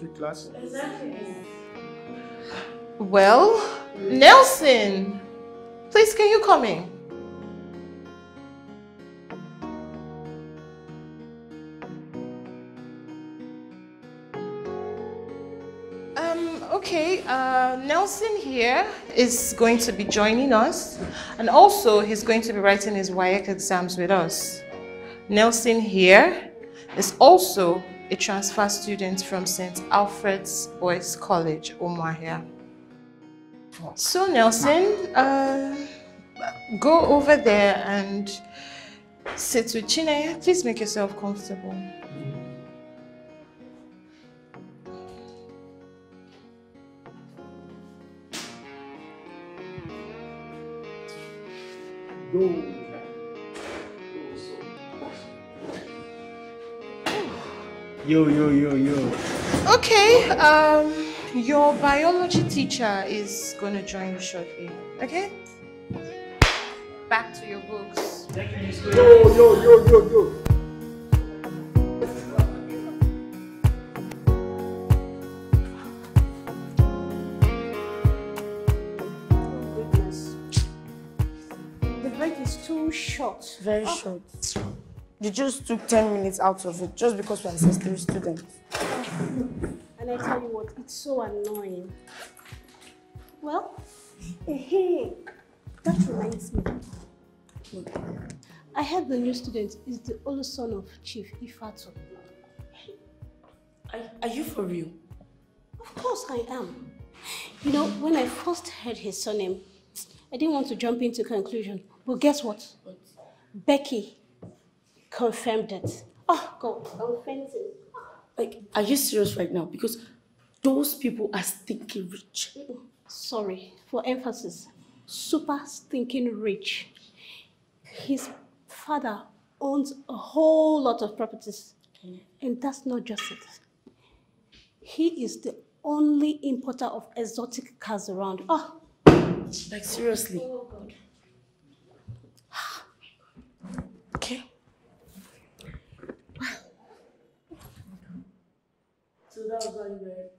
history class. Exactly. Well, Nelson, please can you come in? Okay, Nelson here is going to be joining us, and also he's going to be writing his WAEC exams with us. Nelson here is also a transfer student from Saint Alfred's Boys College, Umuahia. So Nelson, go over there and sit with Chinaya. Please make yourself comfortable. Yo. Okay, your biology teacher is gonna join you shortly. Okay? Back to your books. Yo. Short. Very short. You just took 10 minutes out of it just because we're ancestry students. And I tell you what, it's so annoying. Well, hey, that reminds me. I heard the new student is the only son of Chief Ifato. Are you for real? Of course I am. You know, when I first heard his surname, I didn't want to jump into conclusion. But guess what? Becky confirmed it. Oh, God, I'm fainting. Like, are you serious right now? Because those people are stinking rich. Sorry, for emphasis, super stinking rich. His father owns a whole lot of properties. And that's not just it. He is the only importer of exotic cars around. Oh, like, seriously. Oh, God. Okay. So that was why you were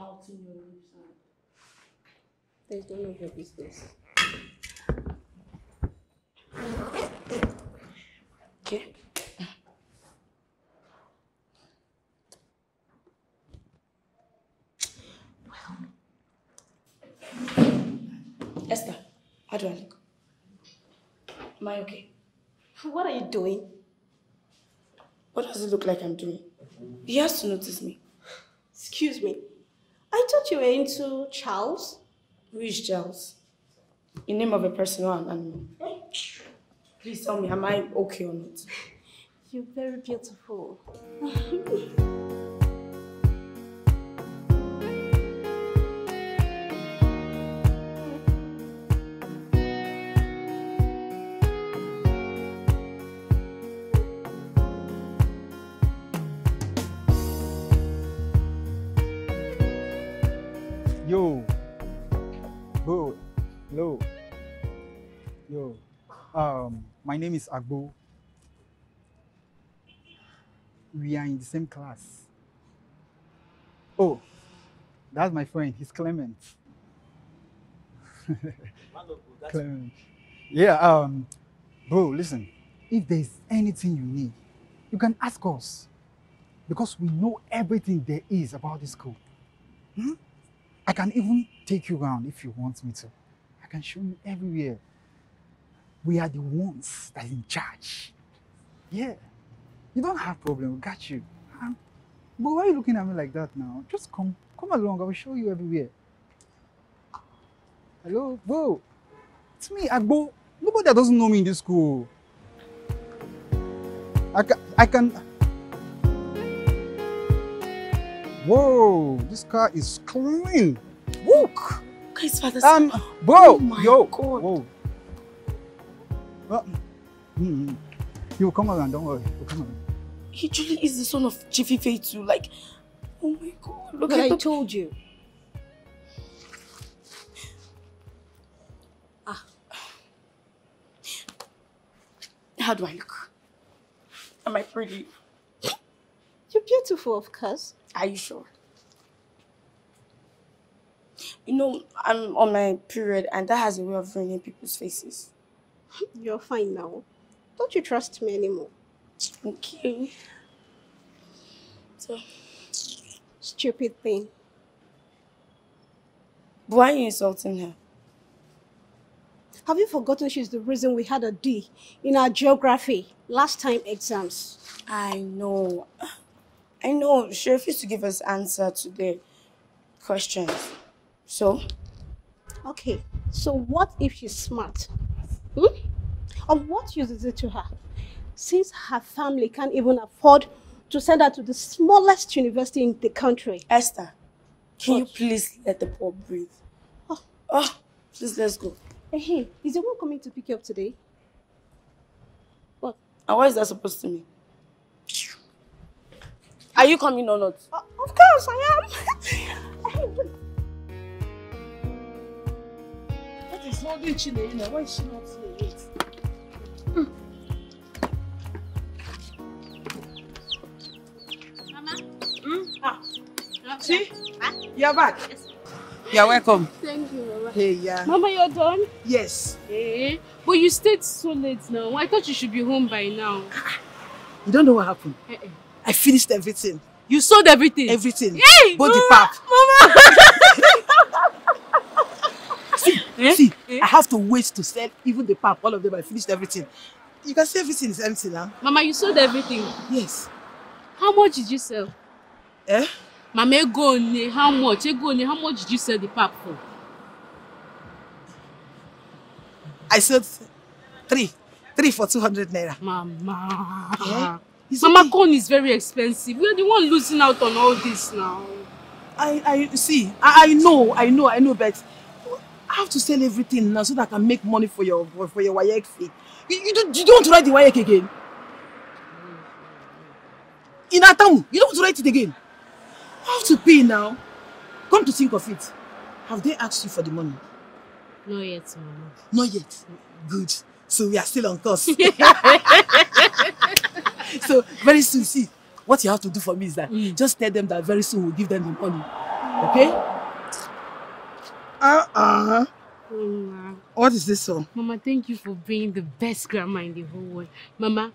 outing your website. There's none of your business. Okay. Well. Esther, how do I look? Am I okay? What are you doing? What does it look like I'm doing? You have to notice me. Excuse me. I thought you were into Charles. Who is Charles? In name of a person or an animal. Please tell me, am I okay or not? You're very beautiful. My name is Agbo. We are in the same class. Oh, that's my friend. He's Clement. Clement. Yeah, bro, listen. If there's anything you need, you can ask us. Because we know everything there is about this school. I can even take you around if you want me to. I can show you everywhere. We are the ones that are in charge. Yeah. You don't have problem, we got you. But why are you looking at me like that now? Just come along, I will show you everywhere. Hello, bro. It's me, Agbo. Nobody that doesn't know me in this school. I can... Whoa, this car is clean. Look. Guys, father. Bro, oh yo. God. Whoa. Well, he will come around, don't worry. He'll come around. He truly is the son of Chief Ifeatu. Like, oh my God. Look at I told you. Ah. How do I look? Am I pretty? You're beautiful, of course. Are you sure? I'm on my period and that has a way of ruining people's faces. You're fine now. Don't you trust me anymore? Okay. So, stupid thing. But why are you insulting her? Have you forgotten she's the reason we had a D in our geography last time exams? I know. She refused to give us answer to the questions. So? Okay. So what if she's smart? Of what use is it to her? Since her family can't even afford to send her to the smallest university in the country. Esther, can you please let the poor breathe? Oh, please, let's go. Hey, is the one coming to pick you up today? What? And what is that supposed to mean? Are you coming or not? Of course, I am. That is not rich in the why is she not here yet? Mama? Ah. See? Huh? You're back. Yes. You're welcome. Thank you, Mama. Hey, yeah. Mama, you're done? Yes. Hey. But you stayed so late now. I thought you should be home by now. You don't know what happened. I finished everything. You sold everything? Everything. Hey! Body pap. Mama! See, I have to wait to sell even the pap, all of them. I finished everything. You can see everything is empty now. Mama, you sold everything? Yes. How much did you sell? Eh? Mama, how much? How much did you sell the pap for? I sold three for 200 naira. Mama. Yeah. Mama, corn is very expensive. We are the one losing out on all this now. I know, but I have to sell everything now so that I can make money for your WAEC fee. You don't write the WAEC again. In Atamu, you don't write it again. I have to pay now. Come to think of it, have they asked you for the money? Not yet, Mama. Not yet. Good. So we are still on course. So very soon, see, what you have to do for me is that just tell them that very soon we'll give them the money. Okay? What is this song? Mama, thank you for being the best grandma in the whole world. Mama,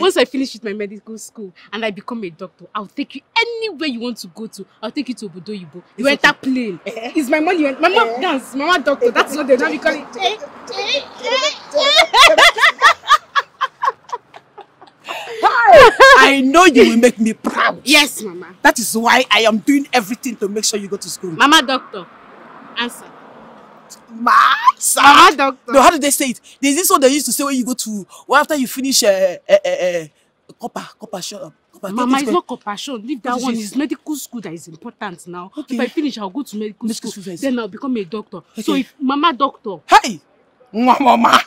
once I finish with my medical school and I become a doctor, I'll take you anywhere you want to go to. I'll take you to Obodoyibo. You enter plane. It's my money. Mama, dance. Mama, doctor. That's what they now call it. I know you will make me proud. Yes, Mama. That is why I am doing everything to make sure you go to school. Mama, doctor. Answer. Mama, doctor. No, how do they say it? There's this one they used to say when you go to, well, after you finish copper shop. Mama, it's not copper shop. Leave that one. It's medical school that is important now. Okay. If I finish, I'll go to medical school. First. Then I'll become a doctor. Okay. So if Mama, doctor. Hey! Mama!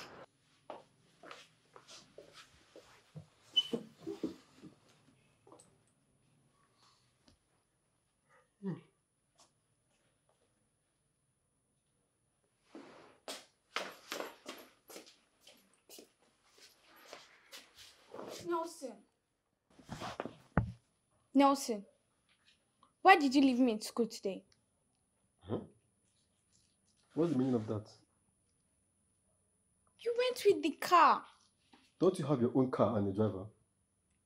Nelson, why did you leave me in school today? Huh? What's the meaning of that? You went with the car. Don't you have your own car and a driver?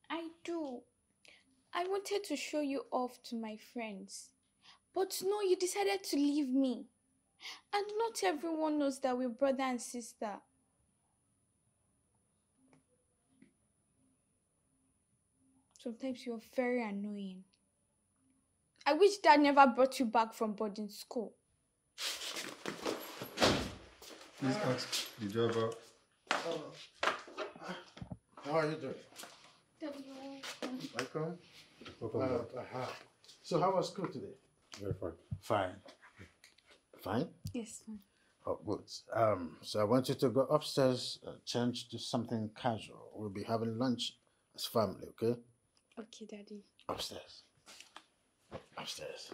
I do. I wanted to show you off to my friends. But no, you decided to leave me. And not everyone knows that we're brother and sister. Sometimes you're very annoying. I wish Dad never brought you back from boarding school. Please ask the driver. How are you doing? Welcome. Welcome back. So how was school today? Very fine. Fine. Fine? Yes, fine. Oh, good. So I want you to go upstairs, change to something casual. We'll be having lunch as family, okay? Okay, Daddy. Upstairs. Upstairs.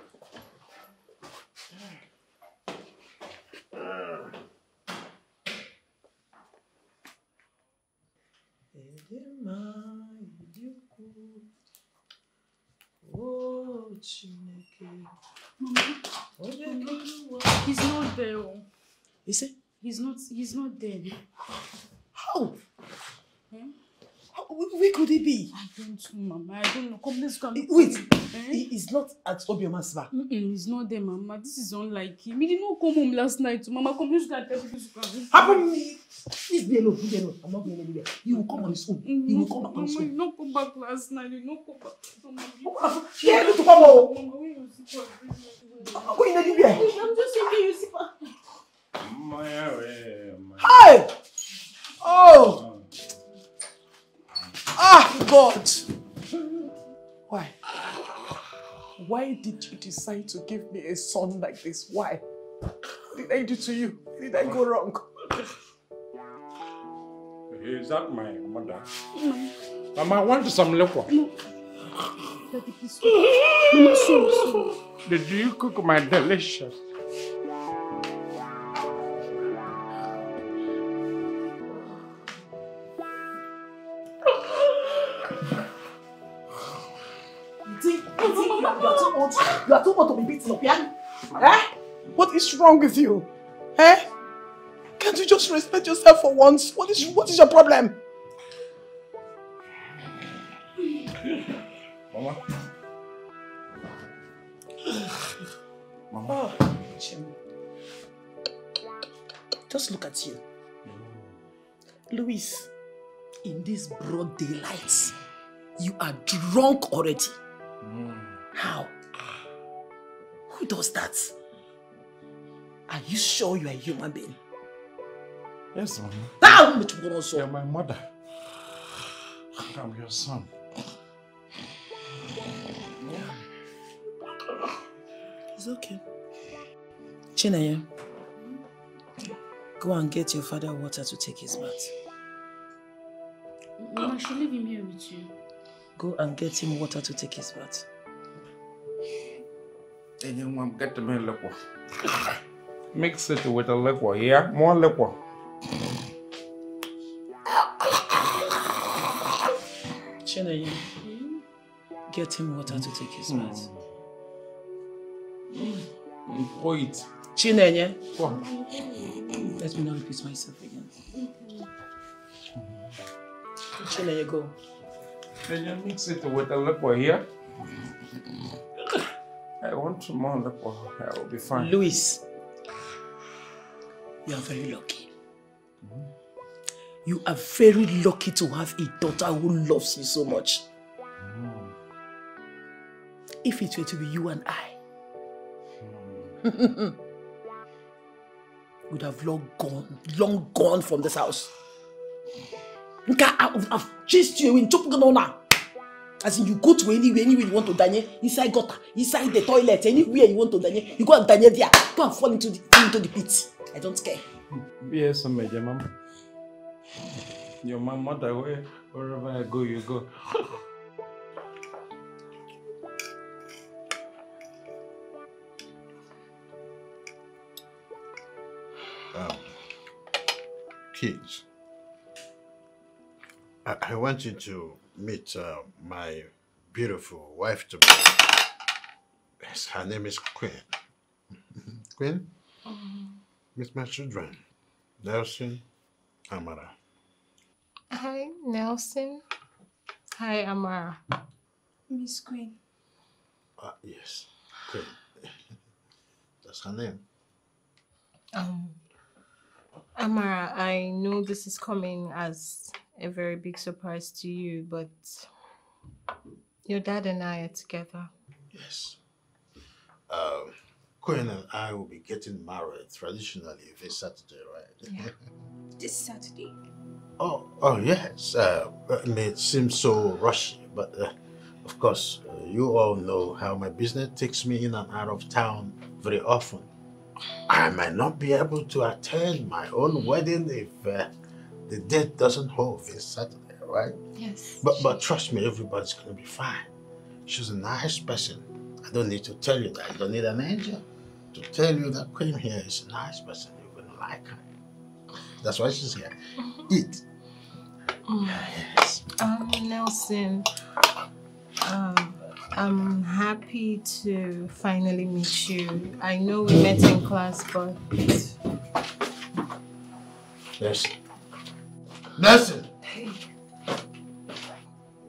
Mama. He's not there. Is he? He's not there. How? Hmm? Where could he be? I don't know, Mama. I don't know. Come, let's come. Wait. He's not at Obioma's bar. He's not there, Mama. This is unlike him. He did not come home last night. Mama, come, let's go and tell people to come. Happen. Please be alone. Be alone. I'm not going anywhere. He will come on his own. He will come back on his own. He will not come back last night. He will not come back. Mama, she had to come home. Mama, where you sit for? I'm going anywhere. I'm just saying, you sit for. Hi! Oh! Ah, God! Why? Why did you decide to give me a son like this? Why? What did I do to you? What did I go wrong? Is that my mother? No. Mama, I want some liquor. No. Daddy, please stop. Did you cook my delicious? You are too much to be beaten up, yeah? Eh? What is wrong with you? Eh? Can't you just respect yourself for once? What is your problem? Mama. Mama. Oh, Jimmy. Just look at you. Louis, in this broad daylight, you are drunk already. How? Who does that? Are you sure you are a human being? Yes, Mama. You are my mother. I am your son. It's okay. Chinaya, go and get your father water to take his bath. Mama, I should leave him here with you. Go and get him water to take his bath. Get me liquor. Mix it with a liquor, yeah? More liquor. Chinayi, get him water to take his bath. Pour it. Chinayi, let me not repeat myself again. Chinayi, go. Can you mix it with a liquor here? I want some more alcohol. I will be fine. Louis, you are very lucky. You are very lucky to have a daughter who loves you so much. If it were to be you and I, would have long gone from this house. I would have chased you in Chupanona. As in, you go to anywhere you want to dine, inside gutter, inside the toilet, anywhere you want to dine, you go and dine there, go and fall into the pit. I don't care. Yes, Major Mama. Your mother, wherever I go, you go. Kids, I want you to meet my beautiful wife to be. Yes, her name is Queen. Queen, meet my children, Nelson, Amara. Hi, Nelson. Hi, Amara. Miss Queen. Yes, Queen. That's her name. Amara, I know this is coming as a very big surprise to you, but your dad and I are together. Yes. Queen and I will be getting married traditionally this Saturday, right? Yeah. This Saturday. Oh yes. It may seem so rushy, but of course, you all know how my business takes me in and out of town very often. I might not be able to attend my own wedding if the date doesn't hold this Saturday, right? Yes. But trust me, everybody's gonna be fine. She's a nice person. I don't need to tell you that. I don't need an angel to tell you that Queen here is a nice person. You're gonna like her. That's why she's here. Eat. Yes. Nelson, I'm happy to finally meet you. I know we met in class, but... Nelson! Hey.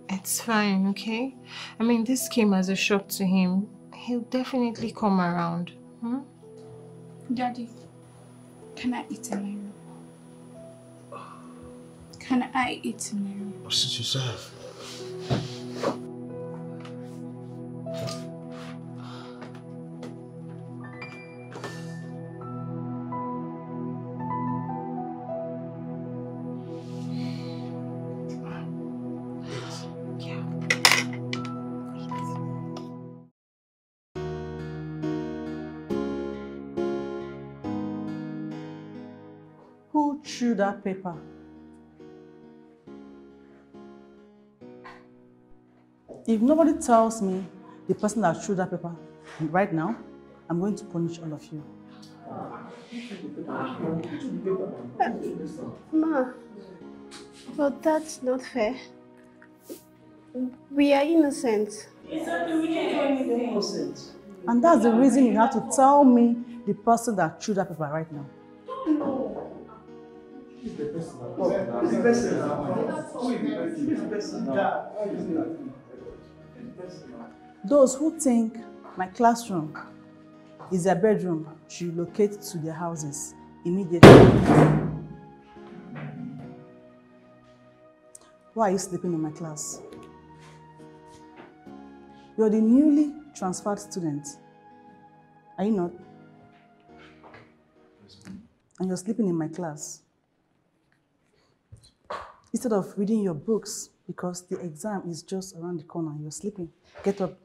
It's fine, okay? I mean, this came as a shock to him. He'll definitely come around. Hmm? Daddy, can I eat in my room? Can I eat in my room? Oh, sit yourself. Through that paper. If nobody tells me the person that threw that paper right now, I'm going to punish all of you. Ma, but that's not fair. We are innocent. Exactly, we can't do anything innocent. And that's the reason you have to tell me the person that threw that paper right now. The person Those who think my classroom is their bedroom should relocate to their houses immediately. Why are you sleeping in my class? You're the newly transferred student, are you not? And you're sleeping in my class. Instead of reading your books, because the exam is just around the corner, you're sleeping. Get up.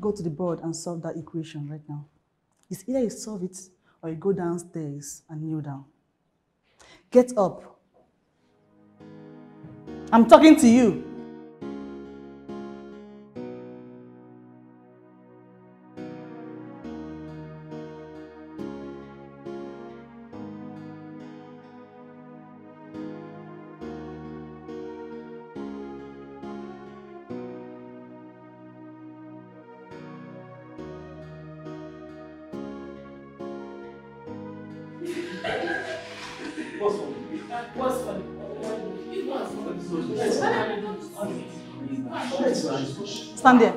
Go to the board and solve that equation right now. It's either you solve it or you go downstairs and kneel down. Get up. I'm talking to you. Stand there.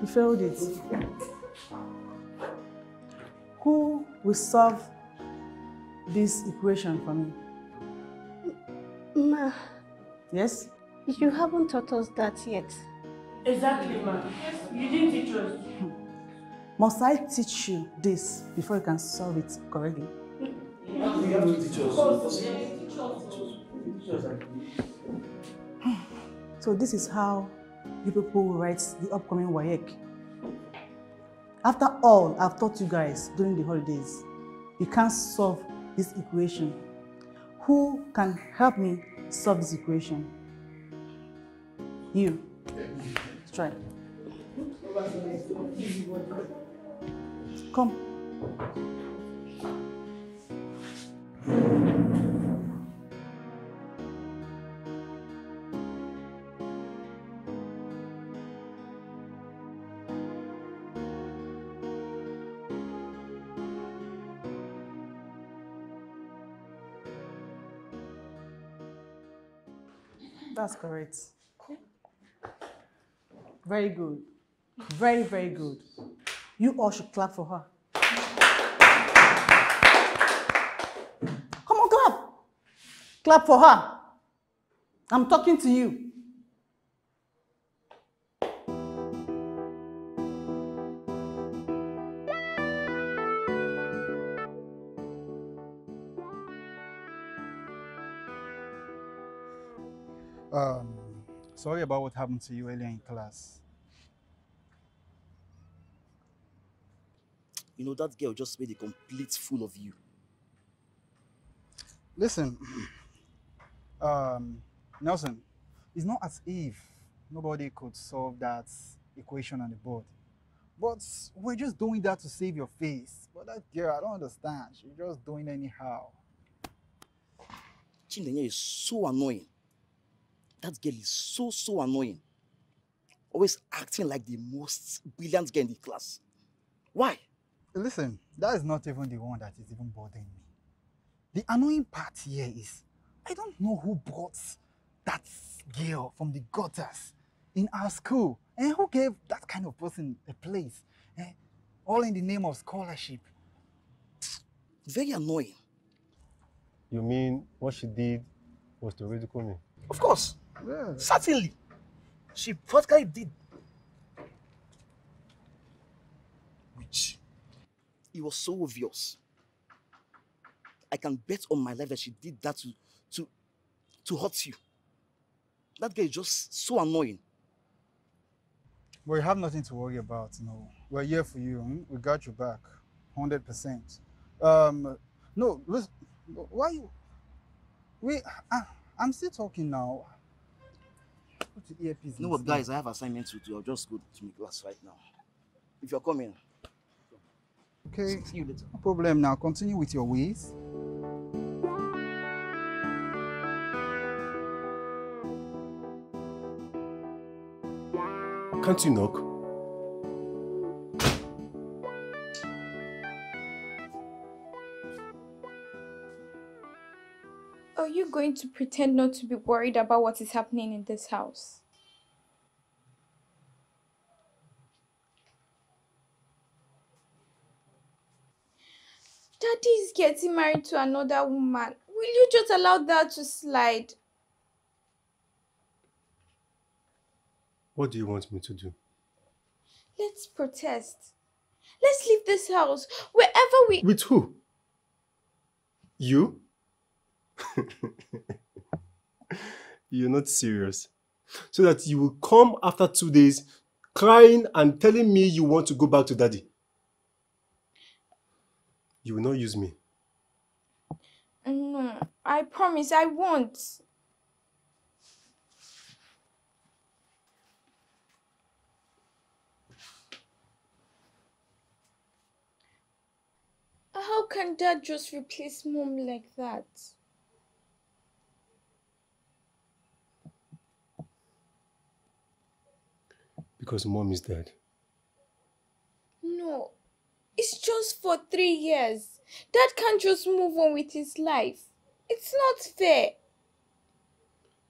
You failed it. Who will solve this equation for me? Ma. Yes? You haven't taught us that yet. Exactly, ma. You didn't teach us. Must I teach you this before you can solve it correctly? You have to teach us. So this is how you people will write the upcoming WAEC. After all I've taught you guys during the holidays, you can't solve this equation. Who can help me solve this equation? You. Let's try. Come. That's correct. Very good. Very, very good. You all should clap for her. Come on, clap. Clap for her. I'm talking to you. Sorry about what happened to you earlier in class. You know, that girl just made a complete fool of you. Listen, Nelson, it's not as if nobody could solve that equation on the board. But we're just doing that to save your face. But that girl, I don't understand. She's just doing it anyhow. Chindenye is so annoying. That girl is so annoying. Always acting like the most brilliant girl in the class. Why? Listen, that is not even the one that is even bothering me. The annoying part here is, I don't know who brought that girl from the gutters in our school. And who gave that kind of person a place? Eh? All in the name of scholarship. Very annoying. You mean what she did was to ridicule me? Of course. Yeah. Certainly. She practically did. Which, it was so obvious. I can bet on my life that she did that to hurt you. That girl is just so annoying. Well, you have nothing to worry about, no. We're here for you. Hmm? We got you back, 100%. No, listen, why you... I'm still talking now. Put the earpiece. No, but guys, I have assignments to do. I'll just go to my class right now. If you're coming. Okay, see you later. No problem now. Continue with your ways. Can't you knock? Are you going to pretend not to be worried about what is happening in this house? Daddy is getting married to another woman. Will you just allow that to slide? What do you want me to do? Let's protest. Let's leave this house, wherever we... With who? You? You're not serious. So that you will come after 2 days crying and telling me you want to go back to Daddy. You will not use me. No, I promise I won't. How can Dad just replace Mom like that? Because Mom is dead. No, it's just for 3 years. Dad can't just move on with his life. It's not fair.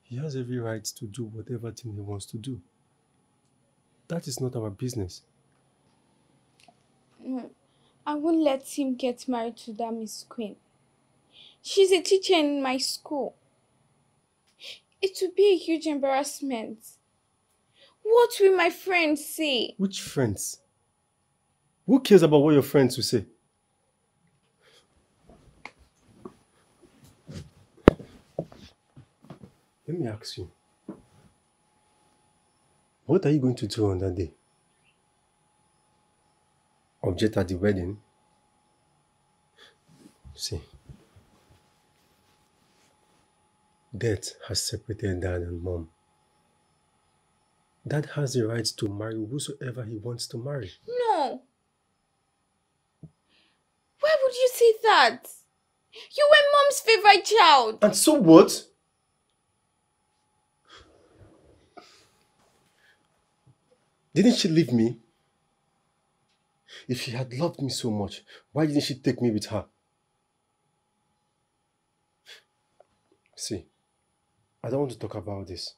He has every right to do whatever thing he wants to do. That is not our business. No. I won't let him get married to that Miss Queen. She's a teacher in my school. It would be a huge embarrassment. What will my friends say? Which friends? Who cares about what your friends will say? Let me ask you. What are you going to do on that day? Object at the wedding. See, death has separated Dad and Mom. Dad has the right to marry whosoever he wants to marry. No! Why would you say that? You were Mom's favorite child! And so what? Didn't she leave me? If she had loved me so much, why didn't she take me with her? See, I don't want to talk about this.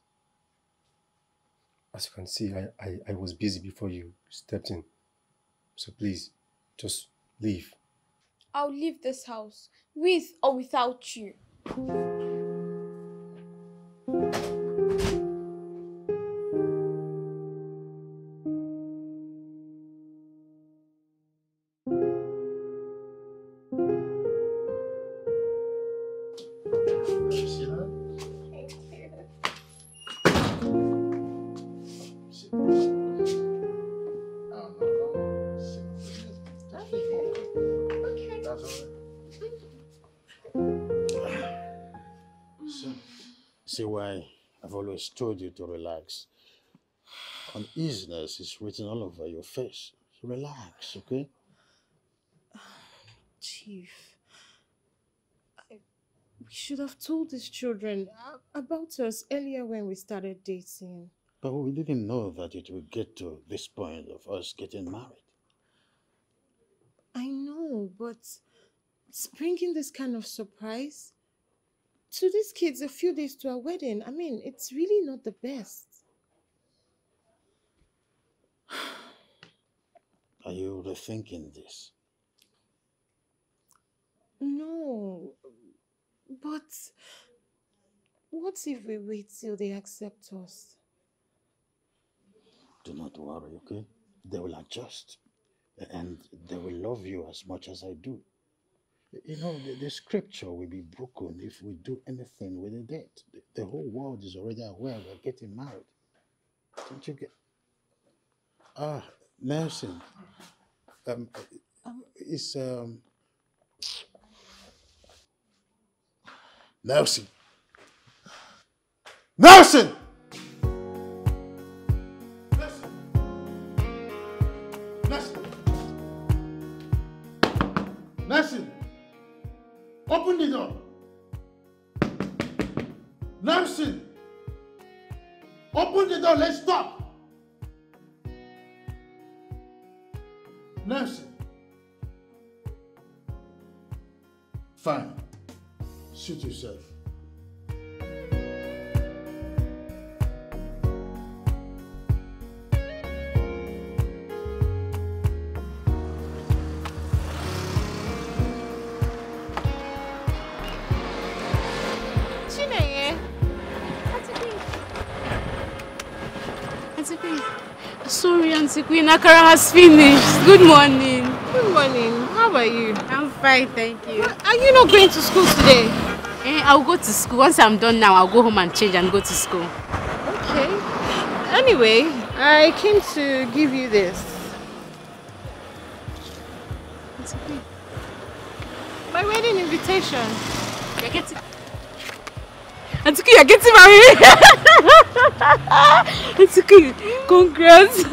As you can see, I was busy before you stepped in. So please, just leave. I'll leave this house, with or without you. Told you to relax. Uneasiness is written all over your face. So relax, okay? Chief, I We should have told these children about us earlier when we started dating. But we didn't know that it would get to this point of us getting married. I know, but bringing this kind of surprise to these kids a few days to our wedding, I mean, it's really not the best. Are you rethinking this? No, but what if we wait till they accept us? Do not worry, okay? They will adjust. And they will love you as much as I do. You know, the scripture will be broken if we do anything with the date. The whole world is already aware we're getting married. Don't you get... Ah, Nelson. Nelson! Nelson! Nelson, open the door. Nelson, open the door. Let's stop. Nelson, fine. Suit yourself. Sorry, Auntie Queen, Akara has finished. Good morning. Good morning. How are you? I'm fine, thank you. Well, are you not going to school today? I'll go to school. Once I'm done now, I'll go home and change and go to school. Okay. Anyway, I came to give you this. It's okay. My wedding invitation. You're getting... Auntie Queen, you're getting married. It's okay. Congrats.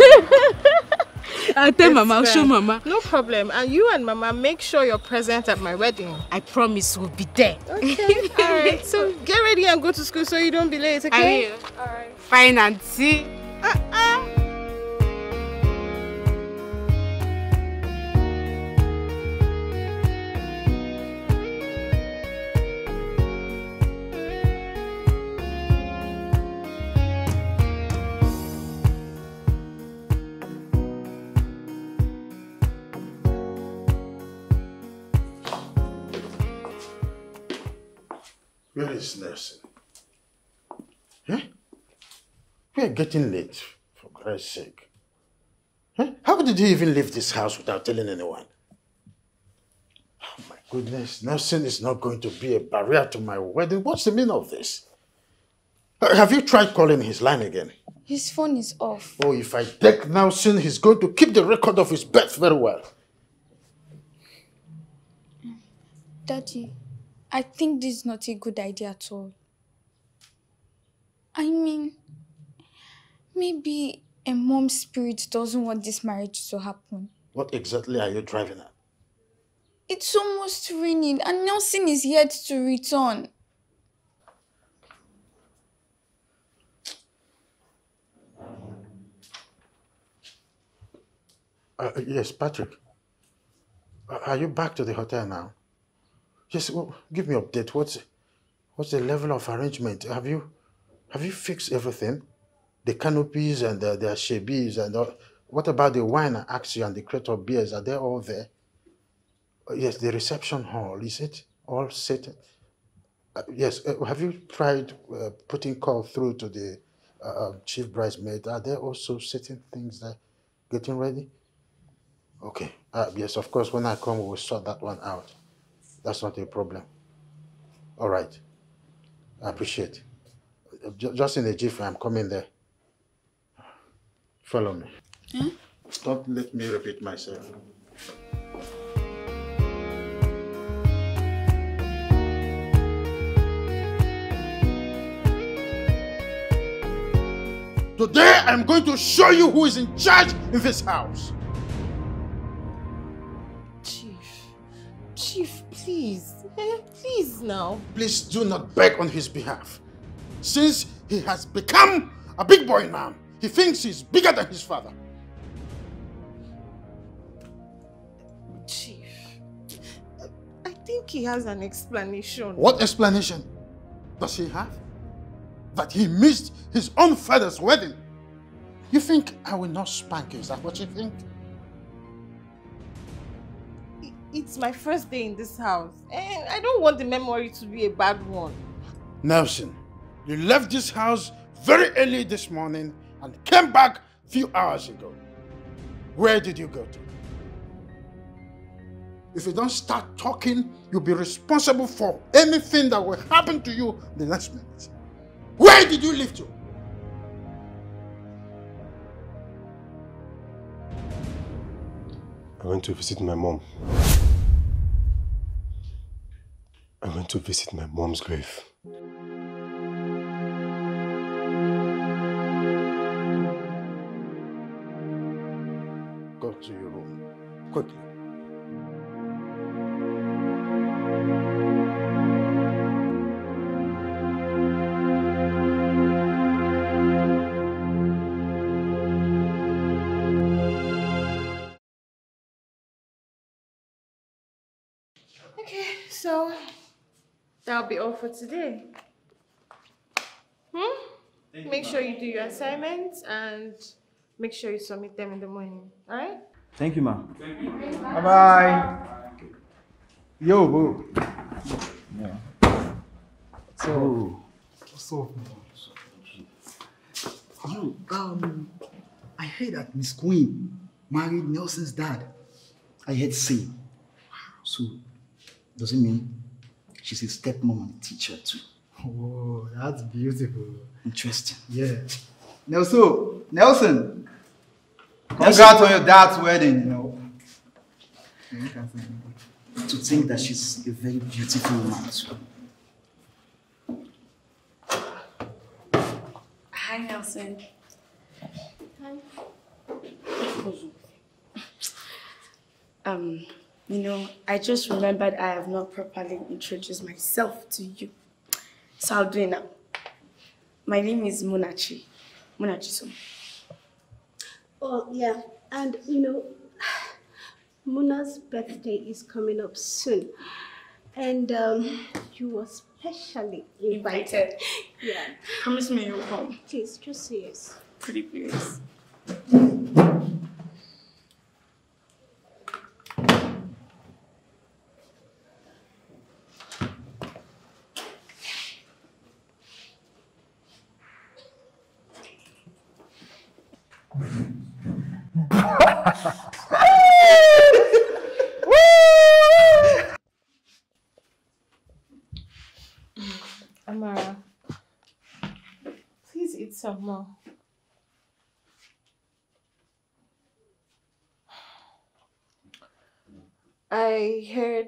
I'll tell Mama, I'll show Mama. No problem. And you and Mama, make sure you're present at my wedding. I promise we'll be there. Okay. All right. So get ready and go to school so you don't be late, okay? All right. Fine, Auntie. Where is Nelson? Huh? We are getting late, for Christ's sake. Huh? How did he even leave this house without telling anyone? Oh my goodness, Nelson is not going to be a barrier to my wedding. What's the meaning of this? Have you tried calling his line again? His phone is off. Oh, if I take Nelson, he's going to keep the record of his birth very well. Daddy. I think this is not a good idea at all. I mean, maybe a mom's spirit doesn't want this marriage to happen. What exactly are you driving at? It's almost raining and Nelson is yet to return. Yes, Patrick. Are you back to the hotel now? Yes, well, give me an update. What's the level of arrangement? Have you fixed everything? The canopies and the ashebis and all. What about the wine and axi and the crate of beers? Are they all there? Yes, the reception hall. Is it all set? Yes, have you tried putting call through to the chief bridesmaid? Are they also setting things there, getting ready? Okay. Yes, of course, when I come, we'll sort that one out. That's not a problem. All right. I appreciate it. Just in the jiffy, I'm coming there. Follow me. Huh? Don't let me repeat myself. Today, I'm going to show you who is in charge in this house. Chief. Chief. Please, please now. Please do not beg on his behalf. Since he has become a big boy now, he thinks he's bigger than his father. Chief, I think he has an explanation. What explanation does he have? That he missed his own father's wedding. You think I will not spank you? Is that what you think? It's my first day in this house, and I don't want the memory to be a bad one. Nelson, you left this house very early this morning and came back a few hours ago. Where did you go to? If you don't start talking, you'll be responsible for anything that will happen to you the next minute. Where did you leave to? I went to visit my mom. I went to visit my mom's grave. Go to your room, quickly. Okay, so that'll be all for today. Make sure you do your assignments and make sure you submit them in the morning. All right? Thank you, ma'am. Thank you. Bye bye. Yo, boo. Yeah. So, I heard that Miss Queen married Nelson's dad. I heard say. So, does it mean she's a stepmom and a teacher too? Oh, that's beautiful. Interesting. Yeah. Nelson, congrats on your dad's wedding, you know. To think that she's a very beautiful woman too. Hi, Nelson. Hi. You know, I just remembered I have not properly introduced myself to you. So I'll do it now. My name is Munachi. Munachi-san. Oh, yeah. And, you know, Muna's birthday is coming up soon. And you were specially invited. Yeah. Promise me you'll come. Please, just say yes. Pretty please. Amara, please eat some more. I heard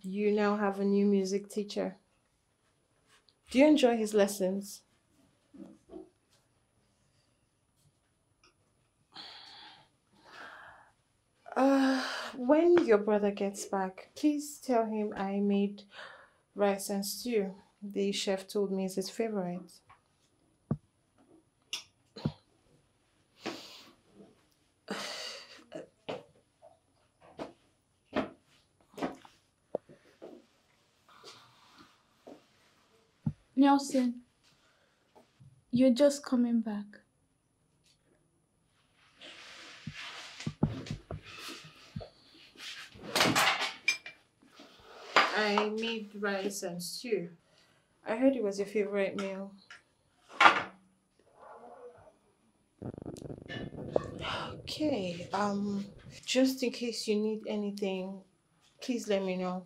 you now have a new music teacher. Do you enjoy his lessons? When your brother gets back, please tell him I made rice and stew. The chef told me it's his favorite. Nelson, you're just coming back. I made rice and stew. I heard it was your favorite meal. Okay, just in case you need anything, please let me know.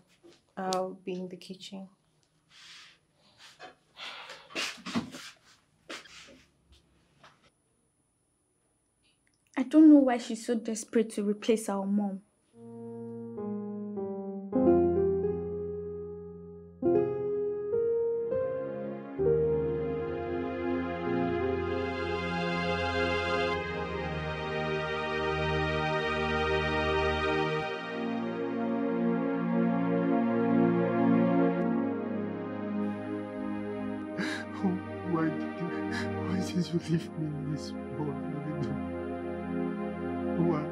I'll be in the kitchen. I don't know why she's so desperate to replace our mom. to leave me in this world. Why?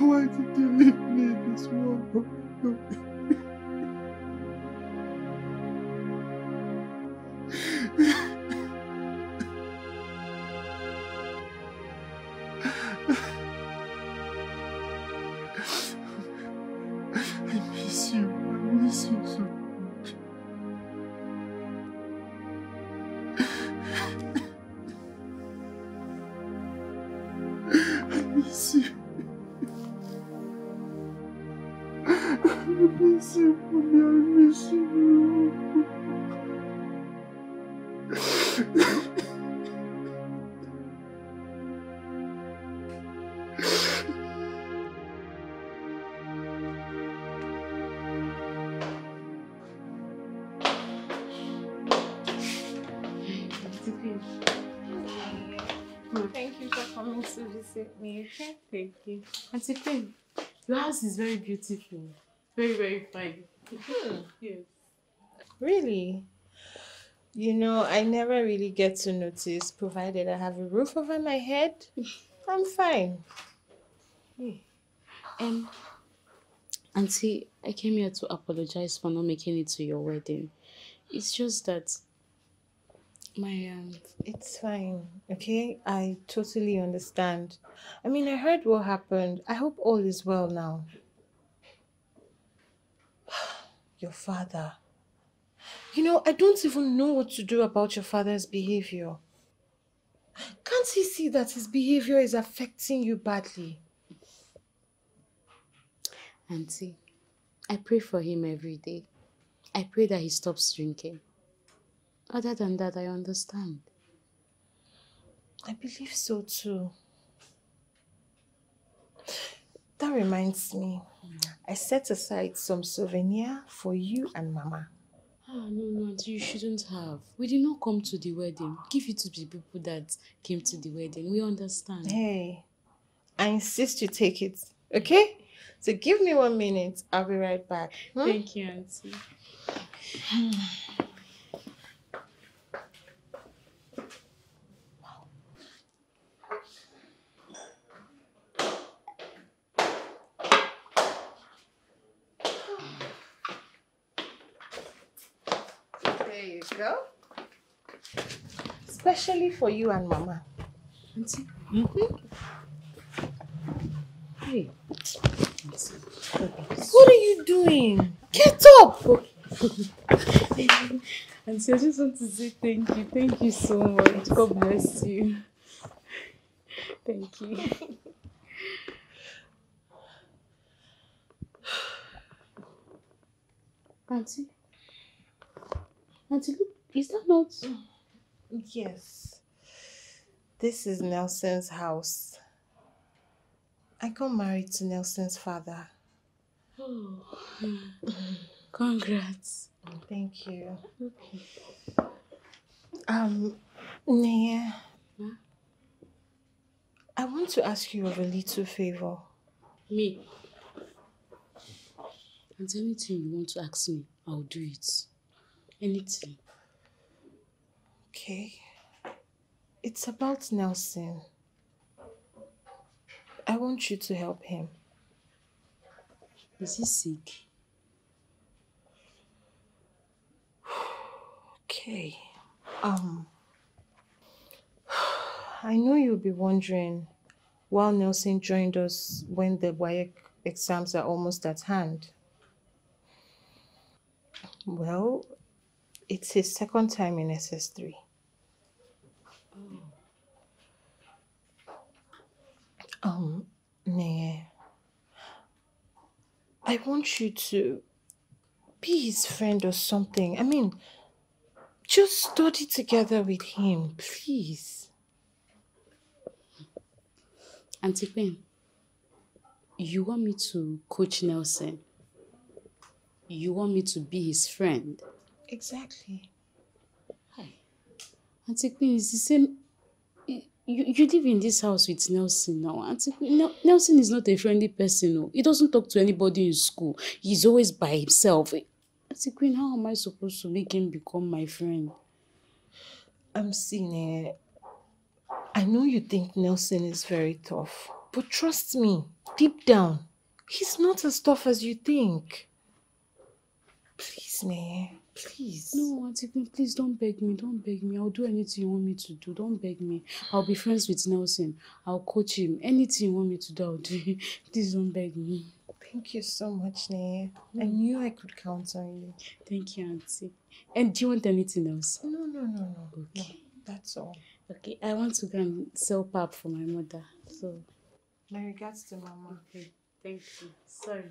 Why did you leave me in this world? Thank you. Auntie Pim, your house is very beautiful. Very, very fine. Yes. Really? You know, I never really get to notice, provided I have a roof over my head. I'm fine. Hey. Auntie, I came here to apologize for not making it to your wedding. It's just that it's fine, okay? I totally understand. I mean, I heard what happened. I hope all is well now. Your father. You know, I don't even know what to do about your father's behavior. Can't he see that his behavior is affecting you badly? Auntie, I pray for him every day. I pray that he stops drinking. Other than that, I understand. I believe so too. That reminds me, I set aside some souvenir for you and Mama. Oh, no, you shouldn't have. We did not come to the wedding. Give it to the people that came to the wedding. We understand. Hey, I insist you take it, okay? So give me 1 minute. I'll be right back. Hmm? Thank you, Auntie. Go. Especially for you and Mama. Auntie. Mm-hmm. Hey. What are you doing? Get up! Auntie, I just want to say thank you. Thank you so much. God bless you. Thank you. Auntie. Auntie, look, is that not? Yes. This is Nelson's house. I got married to Nelson's father. Oh. Congrats. Thank you. Okay. Nia, huh? I want to ask you of a little favor. Me? And anything you want to ask me, I'll do it. Anything. Okay. It's about Nelson. I want you to help him. Is he sick? Okay. I know you'll be wondering why Nelson joined us when the WAEC exams are almost at hand. Well, it's his second time in SS3. Oh. Nye, I want you to be his friend or something. I mean, just study together with him, please. Auntie Pim, you want me to coach Nelson? You want me to be his friend? Exactly. Hi. Auntie Queen, it's the same. You live in this house with Nelson now. Auntie, Nelson is not a friendly person. No. He doesn't talk to anybody in school. He's always by himself. Auntie Queen, how am I supposed to make him become my friend? Sine, I know you think Nelson is very tough, but trust me, deep down, he's not as tough as you think. Please, me. Please. No, Auntie Queen, please don't beg me. Don't beg me. I'll do anything you want me to do. Don't beg me. I'll be friends with Nelson. I'll coach him. Anything you want me to do, I'll do. Please don't beg me. Thank you so much, Ne. I knew I could count on you. Thank you, Auntie. And do you want anything else? No. Okay. No, that's all. Okay, I want to go and sell pap for my mother. So, my regards to Mama. Okay, thank you. Sorry.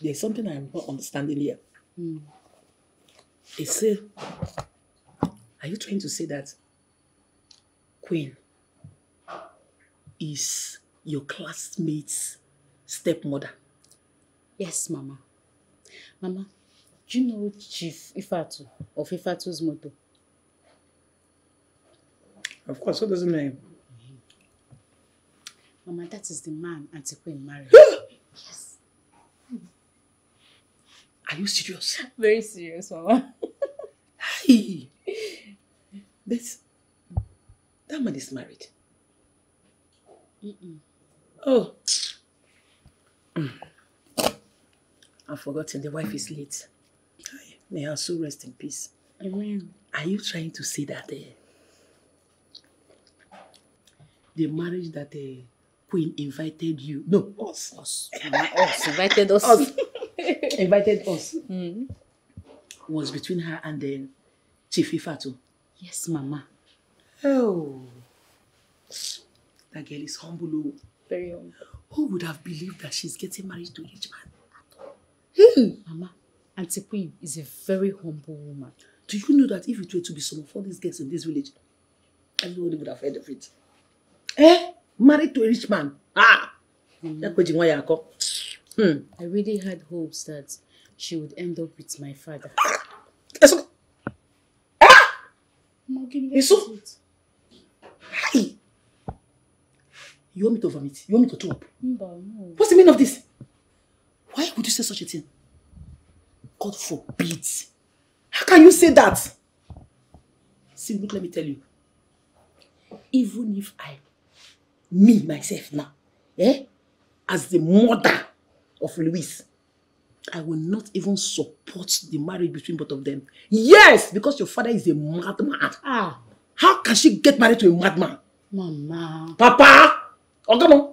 There's something I'm not understanding here. They say, are you trying to say that Queen is your classmate's stepmother? Yes, Mama. Mama, do you know Chief Ifeatu of Ifeatu's motto? Of course, what does his name? Mama, that is the man Auntie Queen married. Yes. Are you serious? Very serious, Mama. Hey. That man is married. Oh. I've forgotten. The wife is late. May her soul rest in peace. Amen. Are you trying to say that the marriage that Queen invited you? No, us. Mama, us. Invited us. Was between her and the Chief Ifato. Yes, Mama. Oh. That girl is humble. Very humble. Who would have believed that she's getting married to a rich man? Mama, Auntie Queen is a very humble woman. Do you know that if it were to be some of all these girls in this village, everybody would have heard of it? Eh? Married to a rich man. I really had hopes that she would end up with my father. You want me to vomit? You want me to throw up? No. What's the meaning of this? Why would you say such a thing? God forbid. How can you say that? See, look, let me tell you. Even if myself now, as the mother of Louis, I will not even support the marriage between both of them. Yes, because your father is a madman. How can she get married to a madman? Mama. Papa! Oh, come on.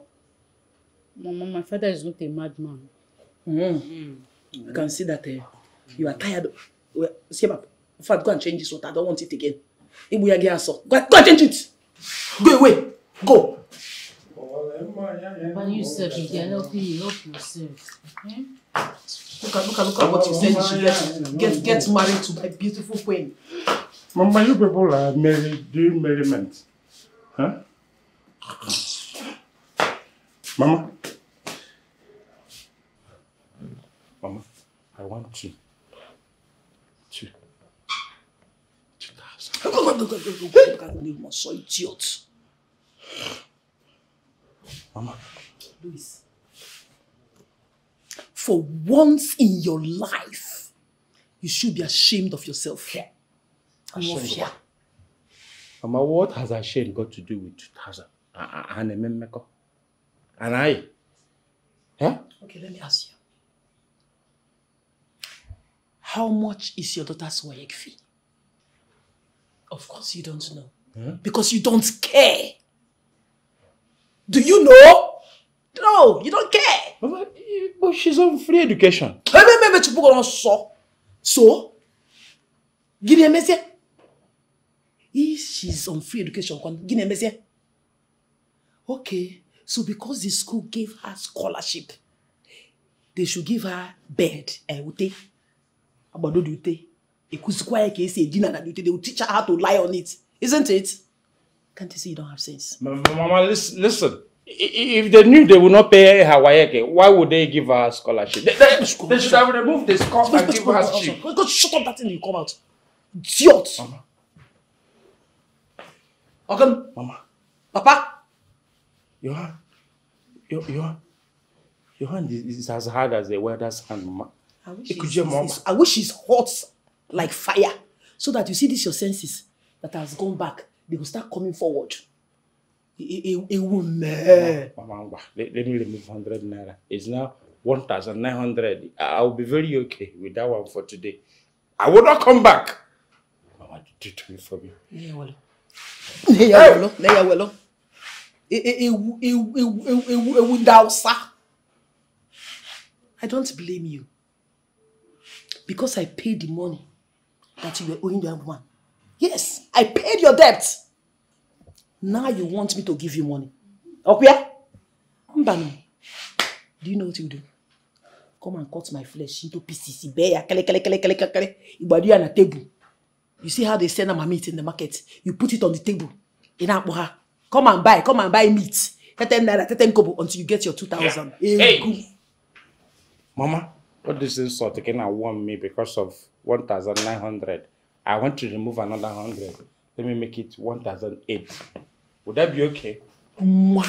Mama, my father is not a madman. I can see that you are tired. Well, see, Papa, in fact, go and change this water. I don't want it again. Go and change it. Go away. Go. When you serve it, you're not clean, you help yourself. Look at what you said. She gets married to a beautiful queen. Mama, you people are married, doing merriment. Huh? Mama, I want you to go, so idiot. Mama. Louis. For once in your life, you should be ashamed of yourself. Yeah. Ashamed. Mama, what has ashamed got to do with 2000? And I? Huh? Okay, let me ask you. How much is your daughter's WAEC fee? Of course you don't know. Because you don't care. Do you know? No, you don't care. But she's on free education. people gonna saw. So, Guinea Messi. If she's on free education, Guinea Messi. Okay, so because the school gave her scholarship, they should give her bed and ute. Abado ute. They will teach her how to lie on it, isn't it? Can't you see you don't have sense? Mama, listen. If they knew they would not pay her WAEC, why would they give her a scholarship? They should have removed the scope and give her scholarship. God, shut up, that thing you come out. Idiot! Mama. Uncle. Mama. Papa. Your hand. Your hand is as hard as a welder's hand, Mama. I wish it's hot like fire. So that you see this, your senses that has gone back, they will start coming forward. It will never. Let me remove 100 naira. It's now 1,900. I'll be very okay with that one for today. I will not come back. Mama, do it to me for me. I don't blame you. Because I paid the money that you were owing that one. Yes, I paid your debt. Now you want me to give you money. Okay? Mbano, do you know what you do? Come and cut my flesh into pieces. You see how they sell my meat in the market? You put it on the table. Come and buy meat. Until you get your 2,000. Hey! Mama, what this insult again? I warn me because of 1,900. I want to remove another 100. Let me make it 1,008. Would that be okay? Mama,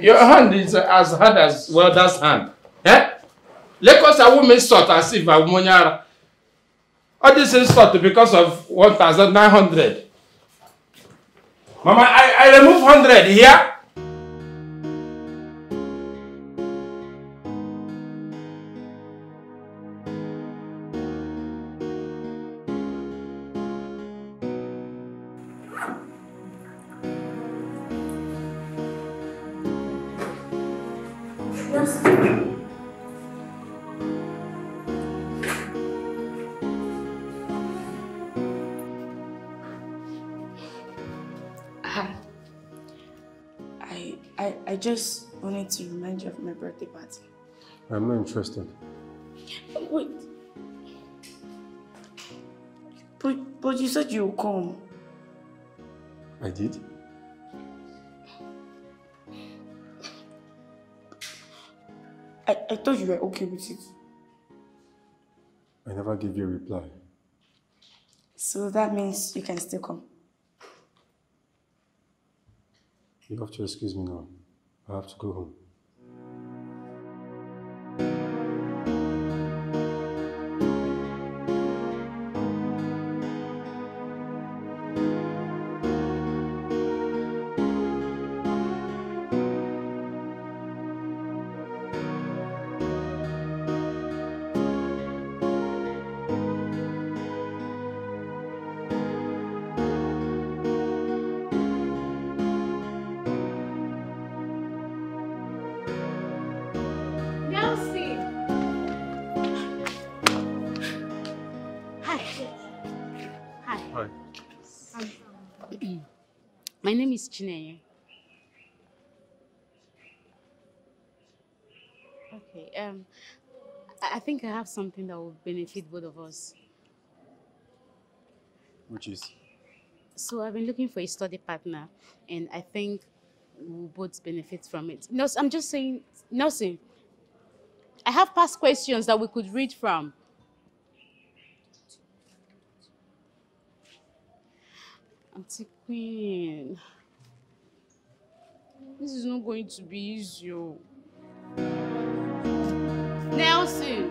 your hand is as hard as welder's hand. Eh? Because I will insult as if I would. All this insult because of 1,900. Mama, I remove 100 here. I just wanted to remind you of my birthday party. I'm not interested. Wait. But you said you'll come. I did. I thought you were okay with it. I never gave you a reply. So that means you can still come. You have to excuse me now. I have to go home. My name is Chineye. Okay, I think I have something that will benefit both of us. Which is? So I've been looking for a study partner, and I think we'll both benefit from it. No, I'm just saying, nothing. I have past questions that we could read from. Auntie Queen, this is not going to be easy. Nelson,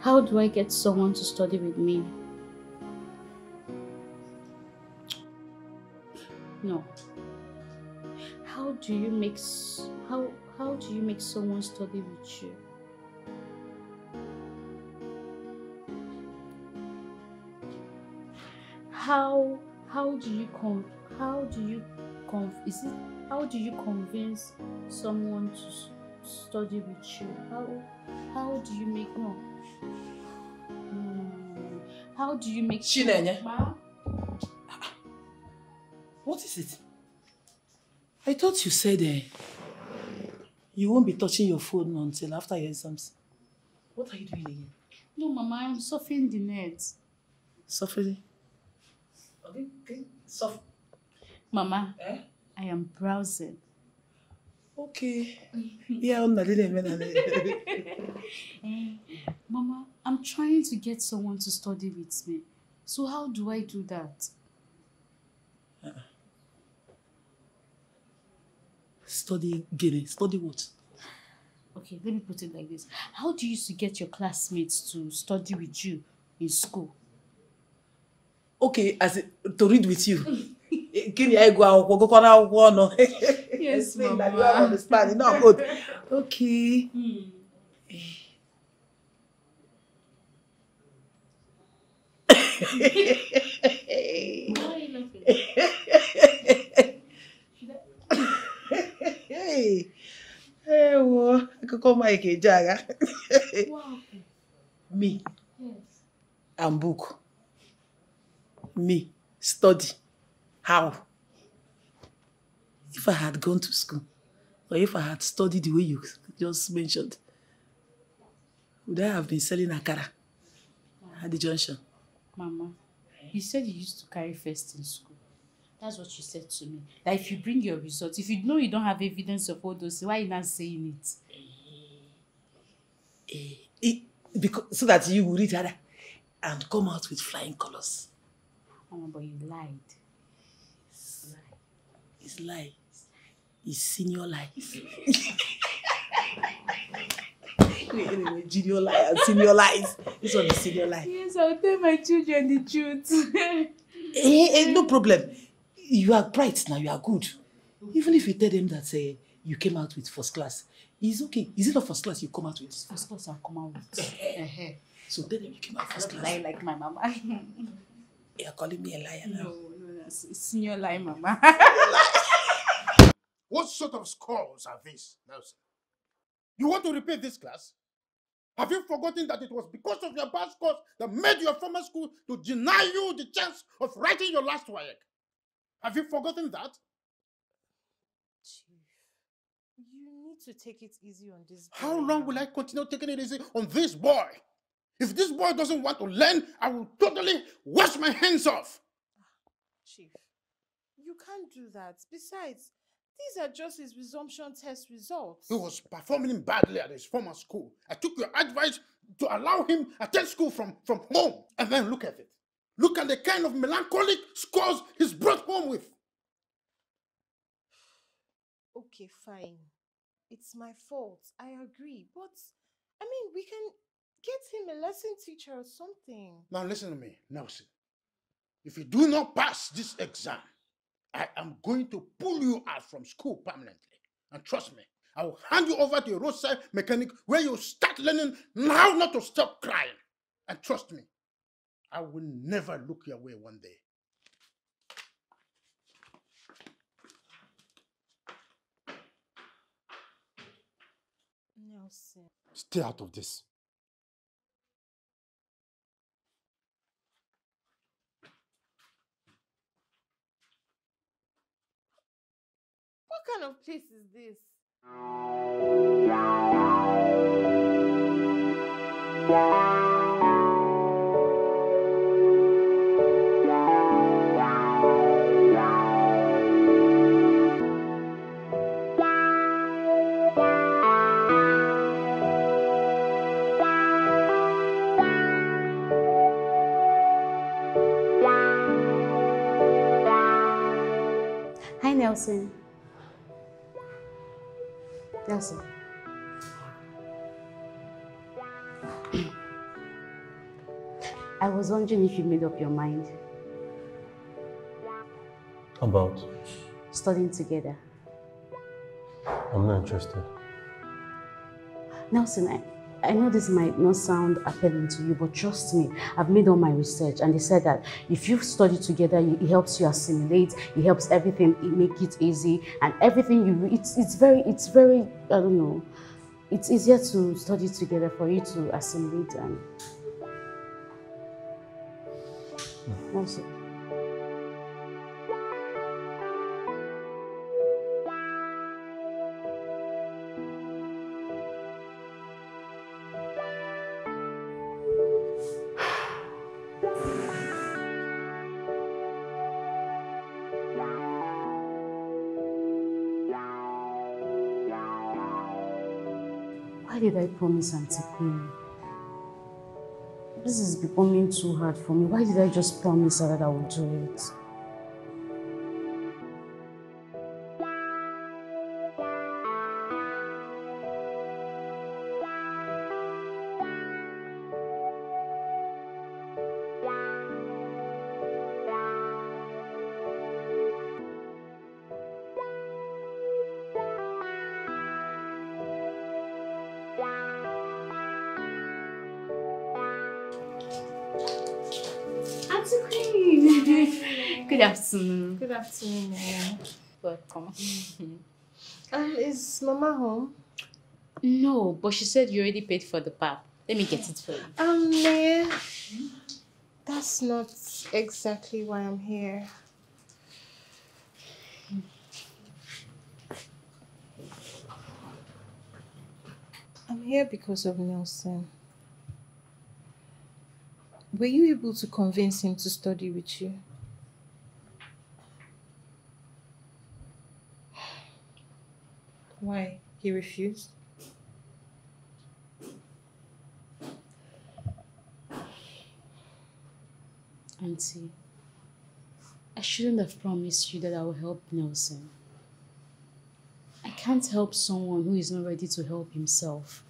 how do I get someone to study with me? No. How do you make someone study with you? How do you convince someone to study with you? How do you make one? How do you make Chinenye? What is it? I thought you said you won't be touching your phone until after your exams. What are you doing again? No, Mama, I'm surfing the net. Surfing? Okay. Surf. Mama, I am browsing. Okay. Yeah, I'm not doing it. Mama, I'm trying to get someone to study with me. So how do I do that? Study Guinea. Study what? Okay, let me put it like this. How do you used to get your classmates to study with you in school? Okay, to read with you. Yes, Mama. No, good. Okay. Why are you laughing? Hey, I could call my jaga. Me, yes, and book. Me, study. How? If I had gone to school, or if I had studied the way you just mentioned, would I have been selling akara at the junction? Mama, you said you used to carry first in school. That's what you said to me. That if you bring your results, if you know you don't have evidence of all those, why are you not saying it? Because, so that you will read that and come out with flying colors. Oh, but you lied. It's lie. It's lie. It's senior lie. Junior lie and senior lies. This one is senior lie. Yes, I'll tell my children the truth. No problem. You are bright now, you are good. Even if you tell them that you came out with first class, it's okay. Is it not first class you come out with? First class I'll come out with. So tell them you came out first class. I lie like my mama. You're calling me a liar now? No, it's your lie, Mama. What sort of scores are these, Nelson? You want to repeat this class? Have you forgotten that it was because of your bad scores that made your former school to deny you the chance of writing your last WAEC? Have you forgotten that? Chief, you need to take it easy on this boy. How long will I continue taking it easy on this boy? If this boy doesn't want to learn, I will totally wash my hands off. Chief, you can't do that. Besides, these are just his resumption test results. He was performing badly at his former school. I took your advice to allow him attend school from home. And then look at it. Look at the kind of melancholic scores he's brought home with. Okay, fine. It's my fault. I agree. But, I mean, we can get him a lesson teacher or something. Now listen to me, Nelson. If you do not pass this exam, I am going to pull you out from school permanently. And trust me, I will hand you over to a roadside mechanic where you start learning how not to stop crying. And trust me, I will never look your way one day. Nelson. Stay out of this. What kind of place is this? Hi, Nelson. Nelson. I was wondering if you made up your mind. About? Studying together. I'm not interested. Nelson, I know this might not sound appealing to you, but trust me, I've made all my research, and they said that if you study together, it helps you assimilate, it helps everything, it makes it easy, and everything you read, it's very, I don't know, it's easier to study together for you to assimilate and... Also. Why did I promise Auntie Queen? This is becoming too hard for me. Why did I just promise her that I would do it? Good afternoon, Naya. Welcome. Is Mama home? No, but she said you already paid for the pap. Let me get it for you. Naya, that's not exactly why I'm here. I'm here because of Nelson. Were you able to convince him to study with you? Why? He refused? Auntie, I shouldn't have promised you that I will help Nelson. I can't help someone who is not ready to help himself.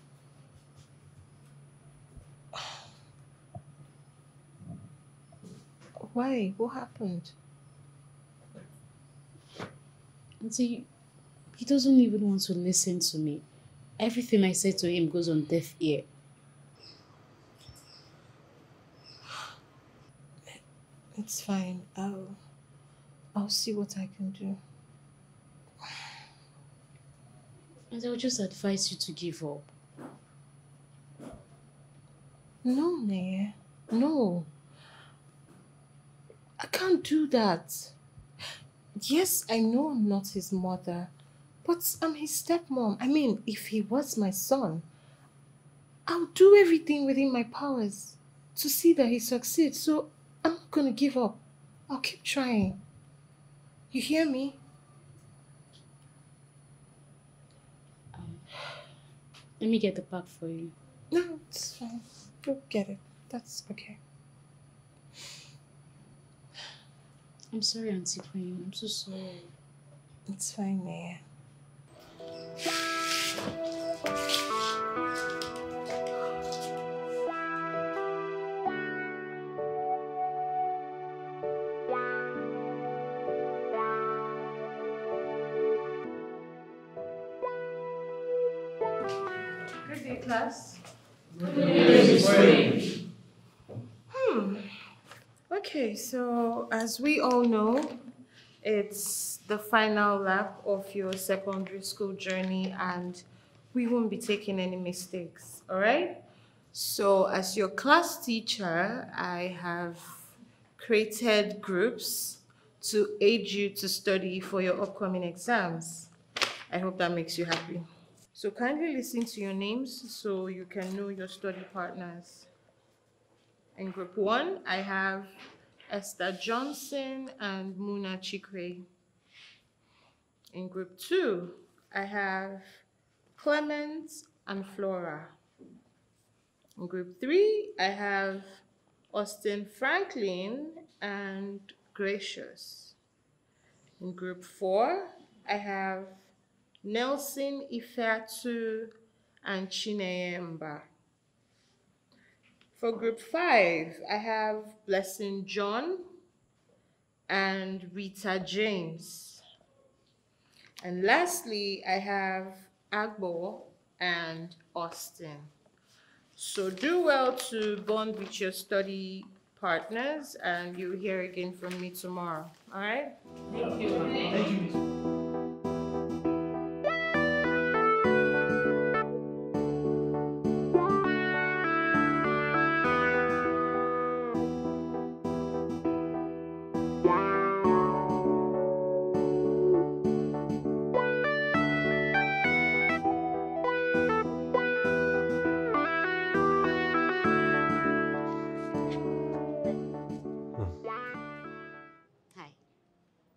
Why? What happened? Auntie, he doesn't even want to listen to me. Everything I say to him goes on deaf ear. It's fine. I'll see what I can do. And I'll just advise you to give up. No, Naya. No. I can't do that. Yes, I know I'm not his mother. But I'm his stepmom. I mean, if he was my son, I'll do everything within my powers to see that he succeeds. So I'm not going to give up. I'll keep trying. You hear me? Let me get the pack for you. No, it's fine. Go get it. That's okay. I'm sorry, Auntie Queen. I'm so sorry. It's fine, Naya. Good day, class. Good day. Okay, so as we all know, it's the final lap of your secondary school journey, and we won't be taking any mistakes, all right? So as your class teacher, I have created groups to aid you to study for your upcoming exams. I hope that makes you happy. So kindly listen to your names so you can know your study partners. In group one, I have Esther Johnson and Muna Chikwe. In group two, I have Clement and Flora. In group three, I have Austin Franklin and Gracious. In group four, I have Nelson Ifeatu and Chineemba. For group five, I have Blessing John and Rita James. And lastly, I have Agbo and Austin. So do well to bond with your study partners, and you'll hear again from me tomorrow. All right? Thank you. Thank you.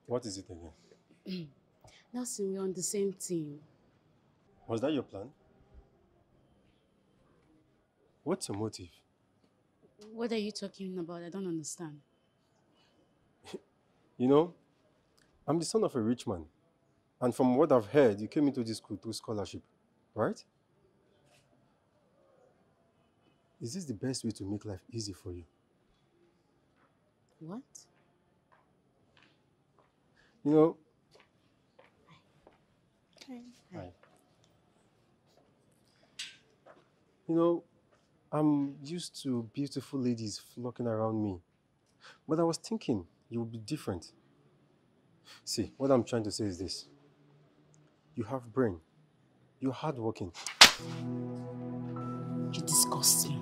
What is it again? Nothing, we're on the same team. Was that your plan? What's your motive? What are you talking about? I don't understand. You know, I'm the son of a rich man. And from what I've heard, you came into this school through scholarship, right? Is this the best way to make life easy for you? What? You know... Hi. You know, I'm used to beautiful ladies flocking around me. But I was thinking you would be different. See, what I'm trying to say is this. You have brain. You're hardworking. You disgust me.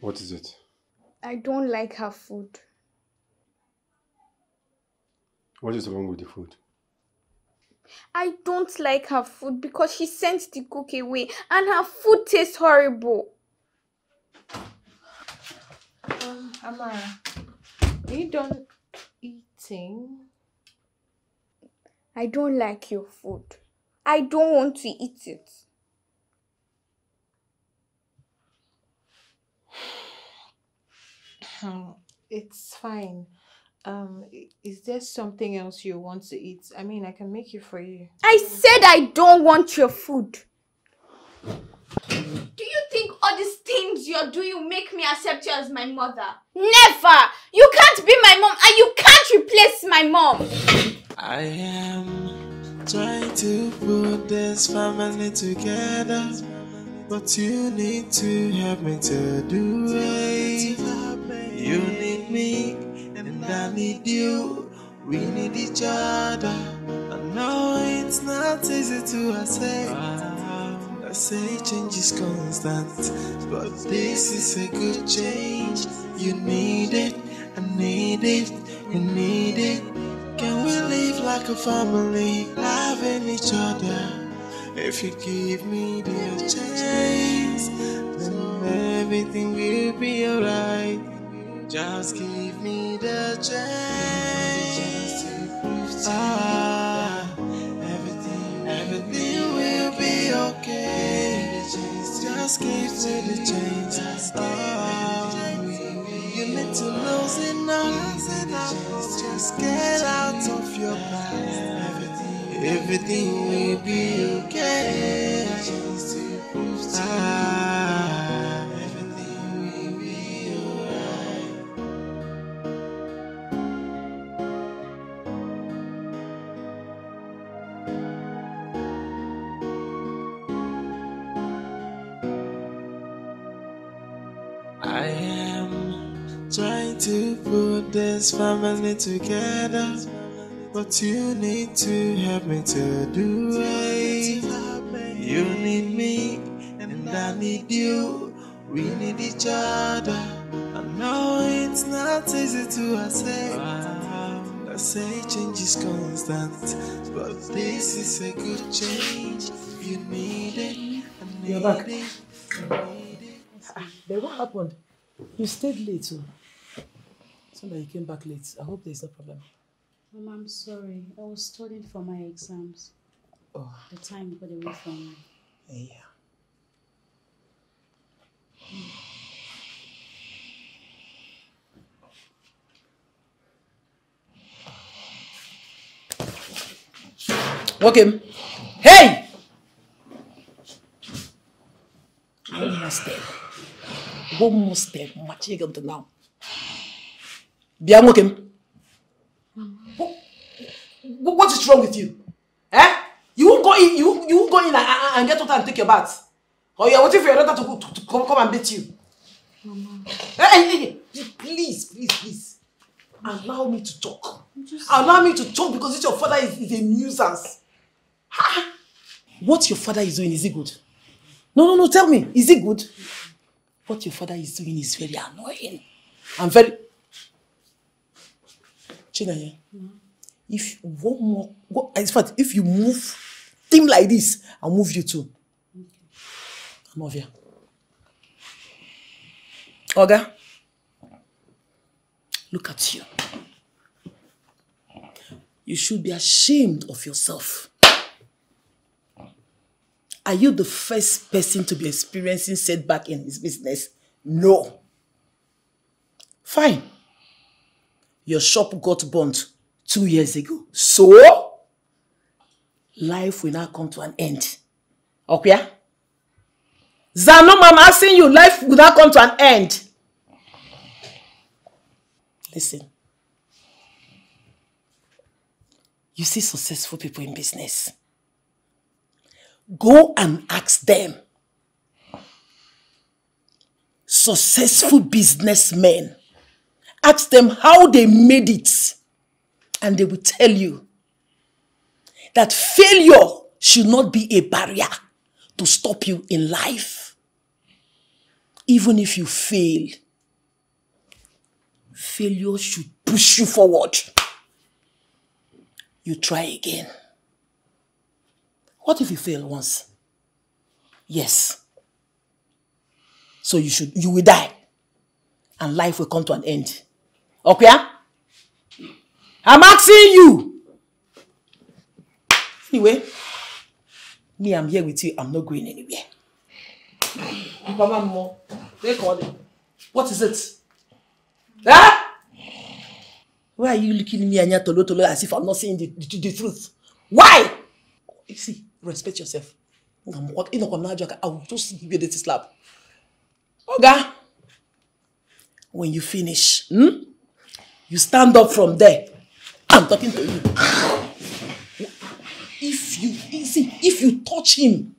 What is it? I don't like her food. What is wrong with the food? I don't like her food because she sent the cook away and her food tastes horrible. Amara, are you done eating? I don't like your food. I don't want to eat it. It's fine. Is there something else you want to eat? I mean, I can make it for you. I said I don't want your food. Do you think all these things you're doing make me accept you as my mother? Never! You can't be my mom and you can't replace my mom! I am trying to put this family together, but you need to help me to do it. You need me, and I need you. We need each other. I know it's not easy to accept. I say change is constant, but this is a good change. You need it, I need it, we need it. Can we live like a family, loving each other? If you give me the chance, then everything will be alright. Just give me the chance to prove to you that everything will be okay. Just give me the chance. You need to lose it now. Just get out of your past. Everything will be okay. To put this family together, but you need to help me to do it. You need me, and I need you. We need each other. I know it's not easy to accept. I say change is constant, but this is a good change. You need it. You're back. Then what happened? You stayed late, so. Somebody came back late. I hope there's no problem. Mom, I'm sorry. I was studying for my exams. Oh. The time got away from me. Yeah. Okay. Hey! One more step. Matching up to now. Biam, okay. What is wrong with you? Eh? You won't go in and get water and take your bath. Or you are waiting for your daughter to come and beat you. Mama. Hey, please. Allow me to talk. Allow me to talk because your father is a nuisance. Ha! What your father is doing, is it good? No, tell me, is it good? What your father is doing is very annoying. I'm very... Chinanye, if one more... In fact, if you move thing like this, I'll move you too. Come over here. Oga, look at you. You should be ashamed of yourself. Are you the first person to be experiencing setback in his business? No. Fine. Your shop got burnt 2 years ago. So, life will now come to an end. Okay? Zanom, I'm asking you, life will now come to an end. Listen. You see successful people in business. Go and ask them. Successful businessmen. Ask them how they made it. And they will tell you that failure should not be a barrier to stop you in life. Even if you fail, failure should push you forward. You try again. What if you fail once? Yes. So you will die. And life will come to an end. Okay? I'm asking you. Anyway, me, I'm here with you. I'm not going anywhere. Mama, take all it. What is it? Huh? Why are you looking at me and tolo as if I'm not saying the truth? Why? You see, respect yourself. I will just give you this slap. Oga, when you finish, you stand up from there. I'm talking to you. If you touch him,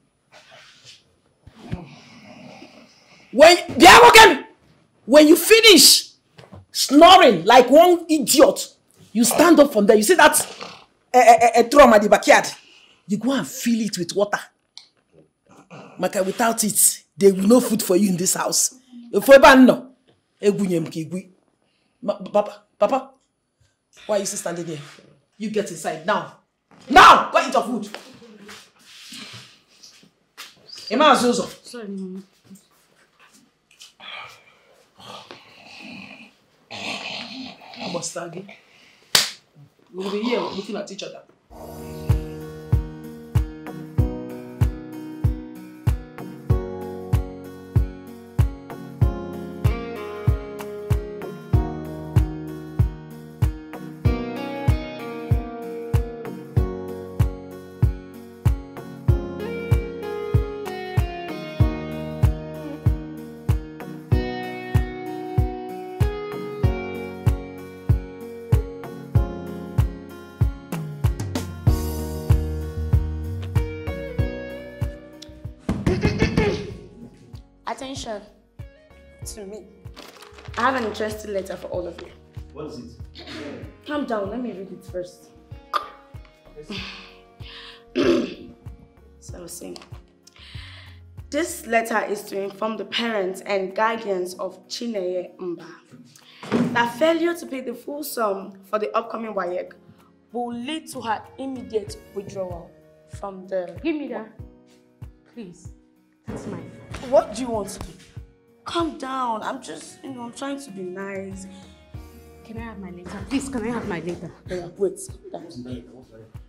when you finish, snoring like one idiot, you stand up from there. You see that a drum at the backyard? You go and fill it with water. Maka, without it, there will no food for you in this house. Papa, why are you still standing here? You get inside now. Now, go eat your food. Emma Zozo. Sorry, Mama. We'll be here looking at each other. Attention to me. I have an interesting letter for all of you. What is it? Calm down, let me read it first. So I was saying, this letter is to inform the parents and guardians of Chineye Mba that failure to pay the full sum for the upcoming WAEC will lead to her immediate withdrawal from the... Give me that, please. That's mine. What do you want to do? Calm down. I'm just, I'm trying to be nice. Can I have my letter? Please, can I have my letter? Wait.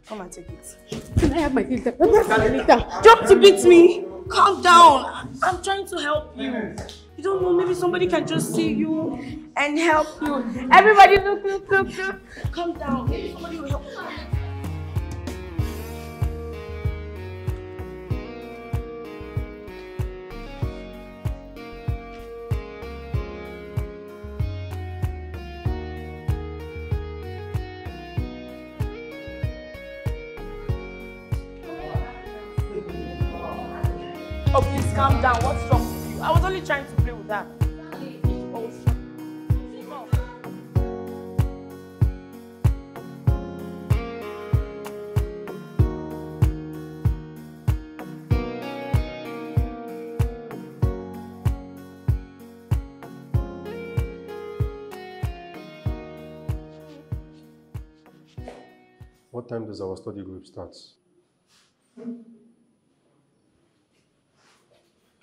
Come and take it. Can I have my letter? Drop to beat me. Calm down. I'm trying to help you. You don't know, maybe somebody can just see you and help you. Everybody, look. Calm down. Maybe somebody will help you. Oh, please calm down. What's wrong with you? I was only trying to play with that. What time does our study group start?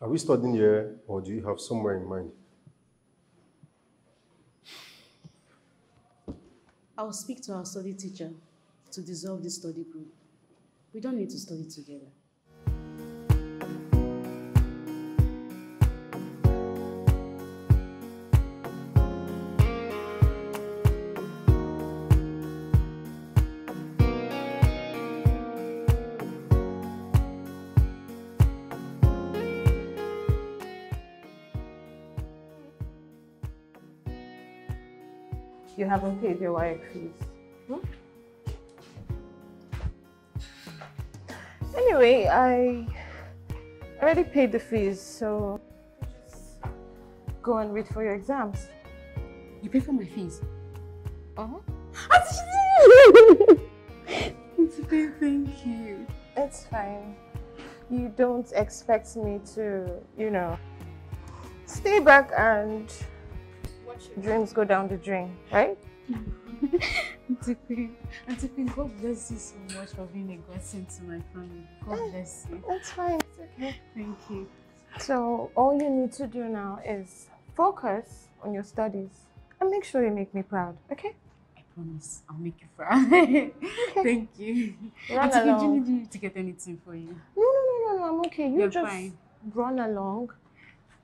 Are we studying here, or do you have somewhere in mind? I'll speak to our study teacher to dissolve this study group. We don't need to study together. You haven't paid your WAEC fees. Anyway, I already paid the fees, so just go and wait for your exams. You pay for my fees? It's okay, thank you. It's fine. You don't expect me to, you know, stay back and dreams go down the drain, right? Auntie Queen, God bless you so much for being a godsend to my family. God bless you. That's fine. It's okay. Thank you. So all you need to do now is focus on your studies and make sure you make me proud, okay? I promise I'll make you proud. Thank you. Auntie Queen, do you need me to get anything for you? No, I'm okay. You're just fine. Run along.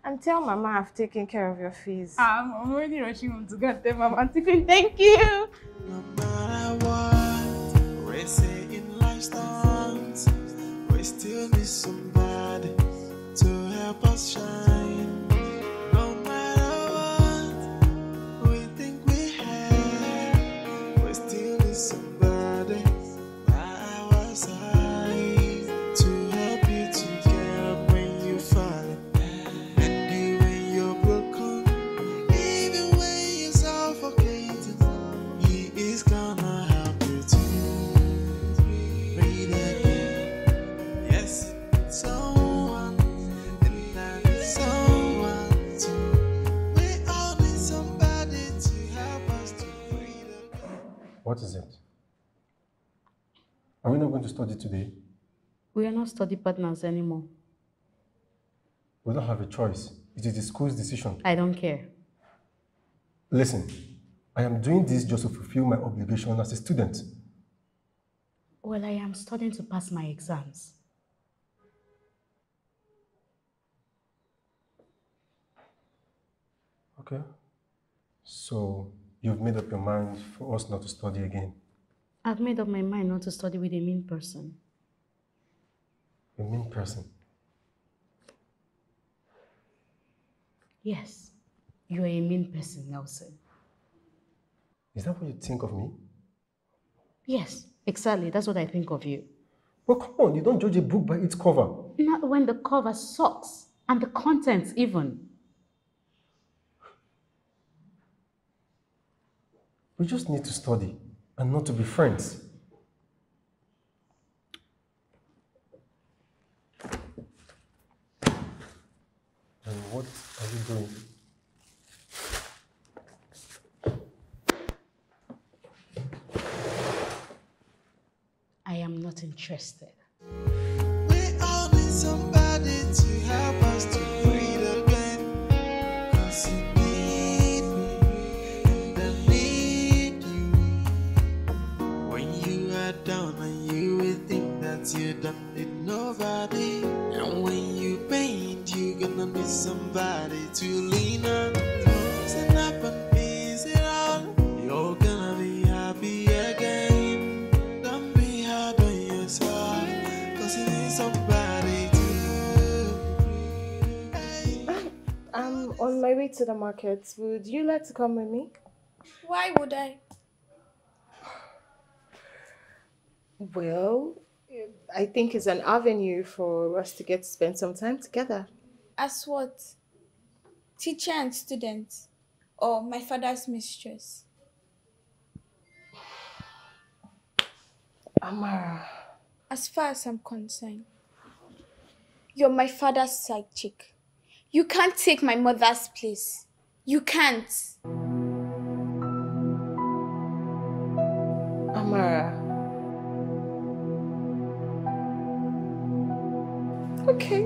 And tell Mama I've taken care of your fees. I'm already rushing home to get them, Mama. Thank you. No matter what, we're saying life stands. We still need somebody to help us shine. No matter what we think we have, we still need somebody by our side. What is it? Are we not going to study today? We are not study partners anymore. We don't have a choice. It is the school's decision. I don't care. Listen, I am doing this just to fulfill my obligation as a student. Well, I am studying to pass my exams. Okay. So you've made up your mind for us not to study again? I've made up my mind not to study with a mean person. A mean person? Yes, you are a mean person, Nelson. Is that what you think of me? Yes, exactly. That's what I think of you. Well, come on, you don't judge a book by its cover. Not when the cover sucks, and the contents even. We just need to study and not to be friends. And what are you doing? I am not interested. We all need somebody to help us to breathe again. Down and you will think that you don't need nobody, and when you paint you gonna need somebody to lean on. Stand up and face it all, you're gonna be happy again. Don't be hard on yourself, cause you need somebody to. I'm on my way to the market. Would you like to come with me? Why would I? Well, I think it's an avenue for us to get to spend some time together. As what? Teacher and student, or my father's mistress? Amara. As far as I'm concerned, you're my father's side chick. You can't take my mother's place. You can't. Amara. Okay.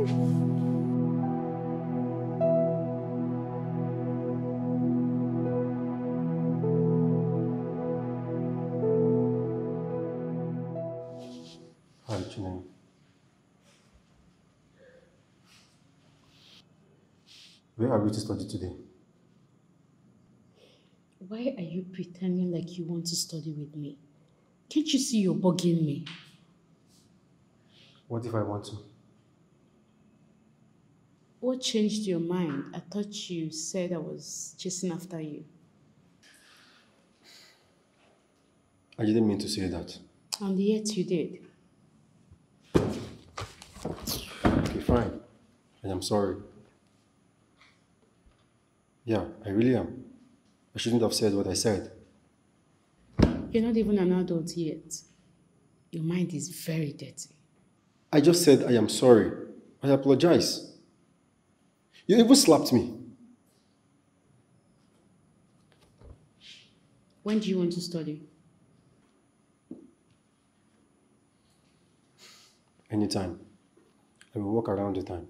Hi, Janine. Where are we to study today? Why are you pretending like you want to study with me? Can't you see you're bugging me? What if I want to? What changed your mind? I thought you said I was chasing after you. I didn't mean to say that. And yet you did. Okay, fine. And I'm sorry. Yeah, I really am. I shouldn't have said what I said. You're not even an adult yet. Your mind is very dirty. I just said I am sorry. I apologize. You even slapped me. When do you want to study? Anytime. I will walk around the time.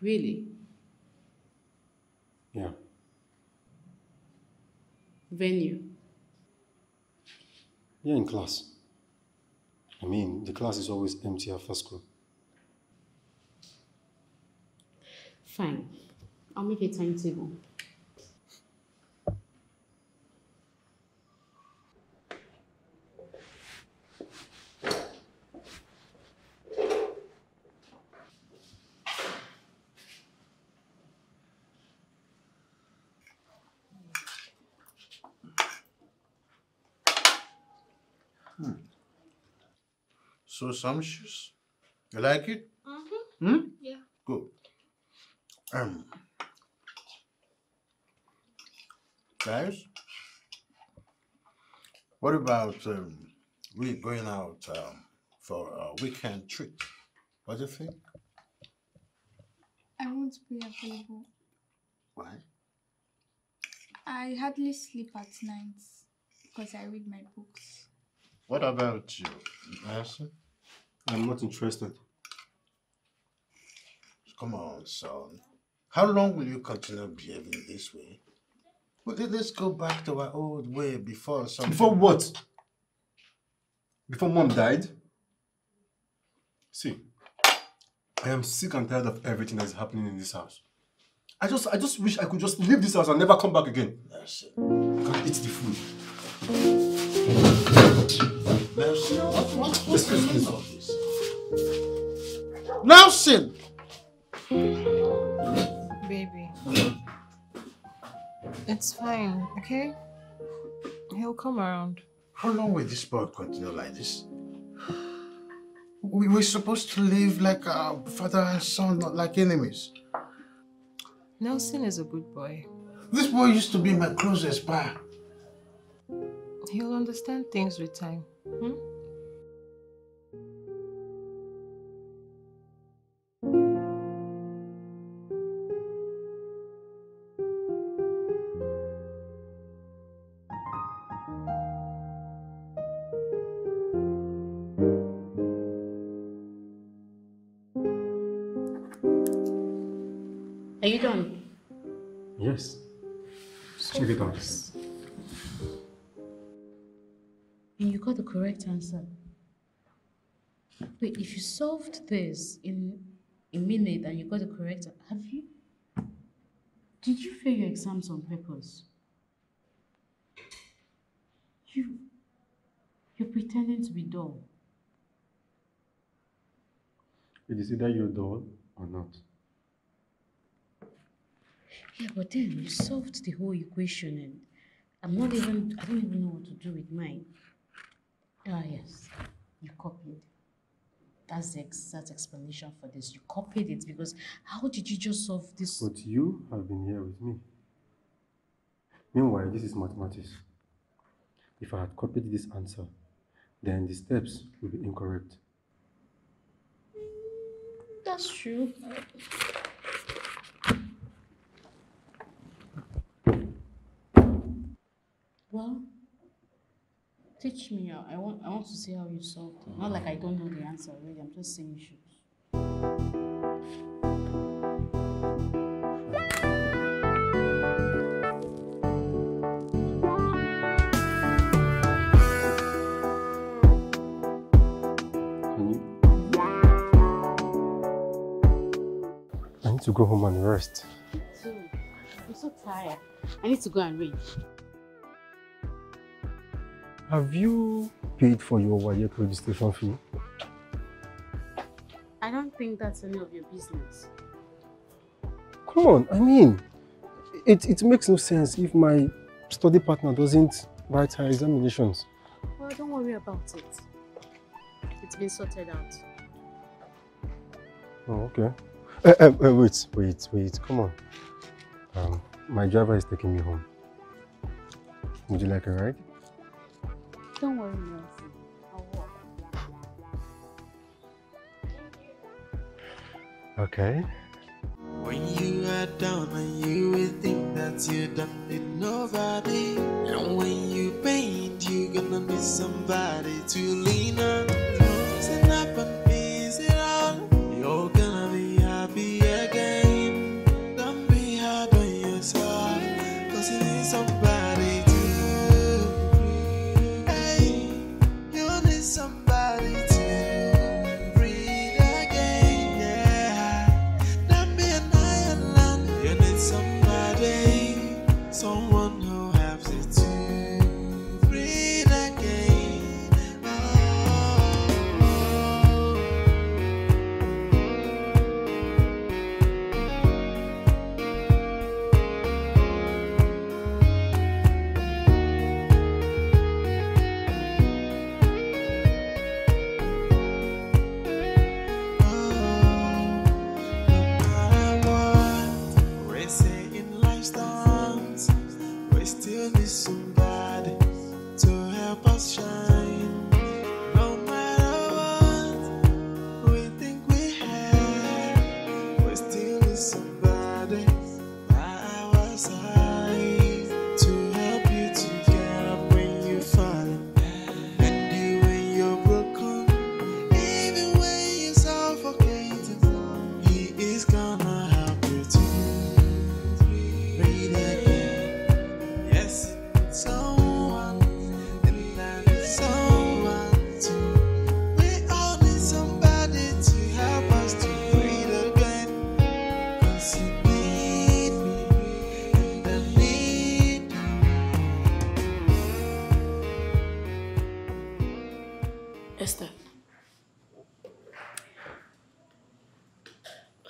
Really? Yeah. Venue? Yeah, in class. I mean, the class is always empty after school. Fine. I'll make a timetable. So sumptuous. You like it? Mm-hmm. Hmm? Yeah. Good. Guys, what about we going out for a weekend trip? What do you think? I won't be available. Why? I hardly sleep at night because I read my books. What about you, Nancy? I'm not interested. Come on, son. How long will you continue behaving this way? Let's go back to our old way before something. Before what? Before Mom died? See, I am sick and tired of everything that's happening in this house. I just wish I could just leave this house and never come back again. That's it. I can't eat the food. Nelson, what is all this? Nelson! Baby. It's fine, okay? He'll come around. How long will this boy continue like this? We were supposed to live like father and son, not like enemies. Nelson is a good boy. This boy used to be my closest pal. He'll understand things with time. Hmm? Are you done? Yes. So check it out. And you got the correct answer. Wait, if you solved this in a minute and you got the correct answer, have you? Did you fail your exams on purpose? You're pretending to be dull. It is either you're dull or not. Yeah, but then you solved the whole equation and I don't even know what to do with mine. Ah, yes, you copied. That's the exact explanation for this. You copied it, because how did you just solve this? But you have been here with me. Meanwhile, this is mathematics. If I had copied this answer, then the steps would be incorrect. That's true. Well, teach me. I want to see how you solved it. Not like I don't know the answer already. I'm just saying you should. To go home and rest. Me too. I'm so tired. I need to go and read. Have you paid for your WAEC registration fee? I don't think that's any of your business. Come on, I mean, it makes no sense if my study partner doesn't write her examinations. Well, don't worry about it. It's been sorted out. Oh, okay. Wait, come on. My driver is taking me home. Would you like a ride? Don't worry, Nelson. I'll walk. Okay. When you are down and you will think that you're done with nobody, and when you paint, you're gonna miss somebody to lean on. Loosen up and piece it all. You're gonna be be again. Don't be hard on yourself, cause you need somebody to breathe. Hey, you need somebody to breathe again. Yeah, don't be an island. You need somebody, someone who helps you to breathe again.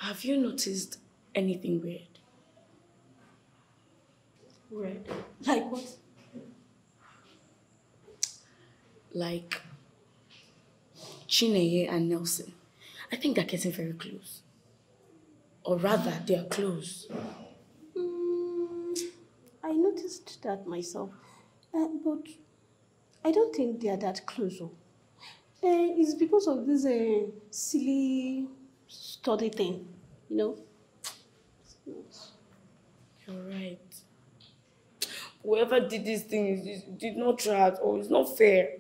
Have you noticed anything weird? Weird? Like what? Like Chineye and Nelson. I think they're getting very close. Or rather, they are close. I noticed that myself. But I don't think they are that close. It's because of this silly study thing. You know? You're right. Whoever did this thing did not try at all. It's not fair.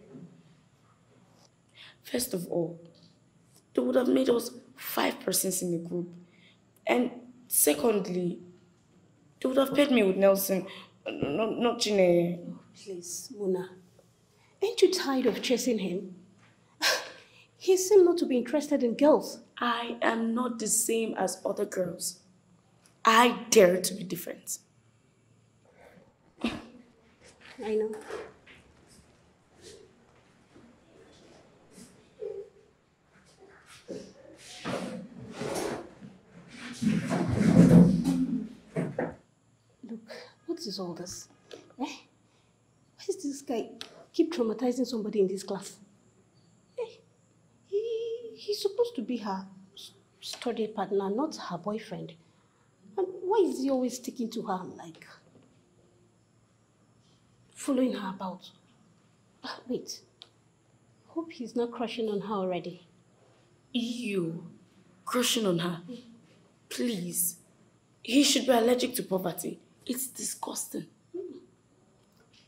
First of all, they would have made us 5 persons in the group. And secondly, they would have paired me with Nelson, not Chineye. Oh, please, Muna. Ain't you tired of chasing him? He seemed not to be interested in girls. I am not the same as other girls. I dare to be different. I know. Look, what is all this? Eh? Why does this guy keep traumatizing somebody in this class? He's supposed to be her study partner, not her boyfriend. And why is he always sticking to her, like following her about? Wait, hope he's not crushing on her already. You crushing on her? Please. He should be allergic to poverty. It's disgusting.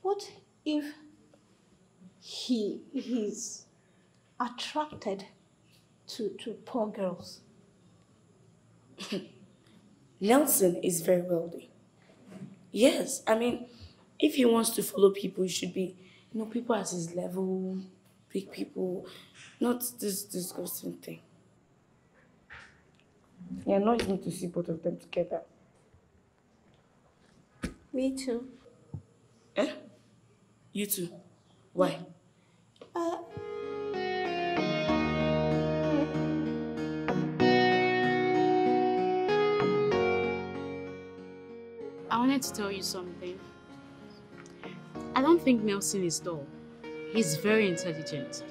What if he is attracted to poor girls? Nelson is very wealthy. Yes, I mean, if he wants to follow people, he should be, you know, people at his level, big people, not this disgusting thing. Yeah, now you need to see both of them together. Me too. Eh? You too? Why? I wanted to tell you something. I don't think Nelson is dull. He's very intelligent.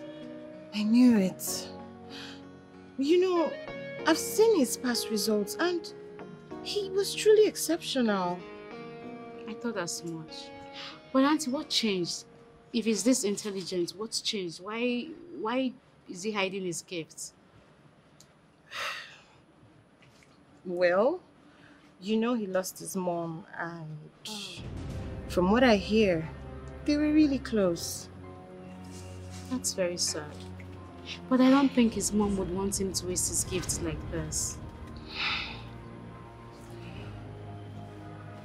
I knew it. You know, I've seen his past results and he was truly exceptional. I thought as much. But Auntie, what changed? If he's this intelligent, what's changed? Why is he hiding his gifts? Well, you know he lost his mom and from what I hear, they were really close. That's very sad. But I don't think his mom would want him to waste his gifts like this.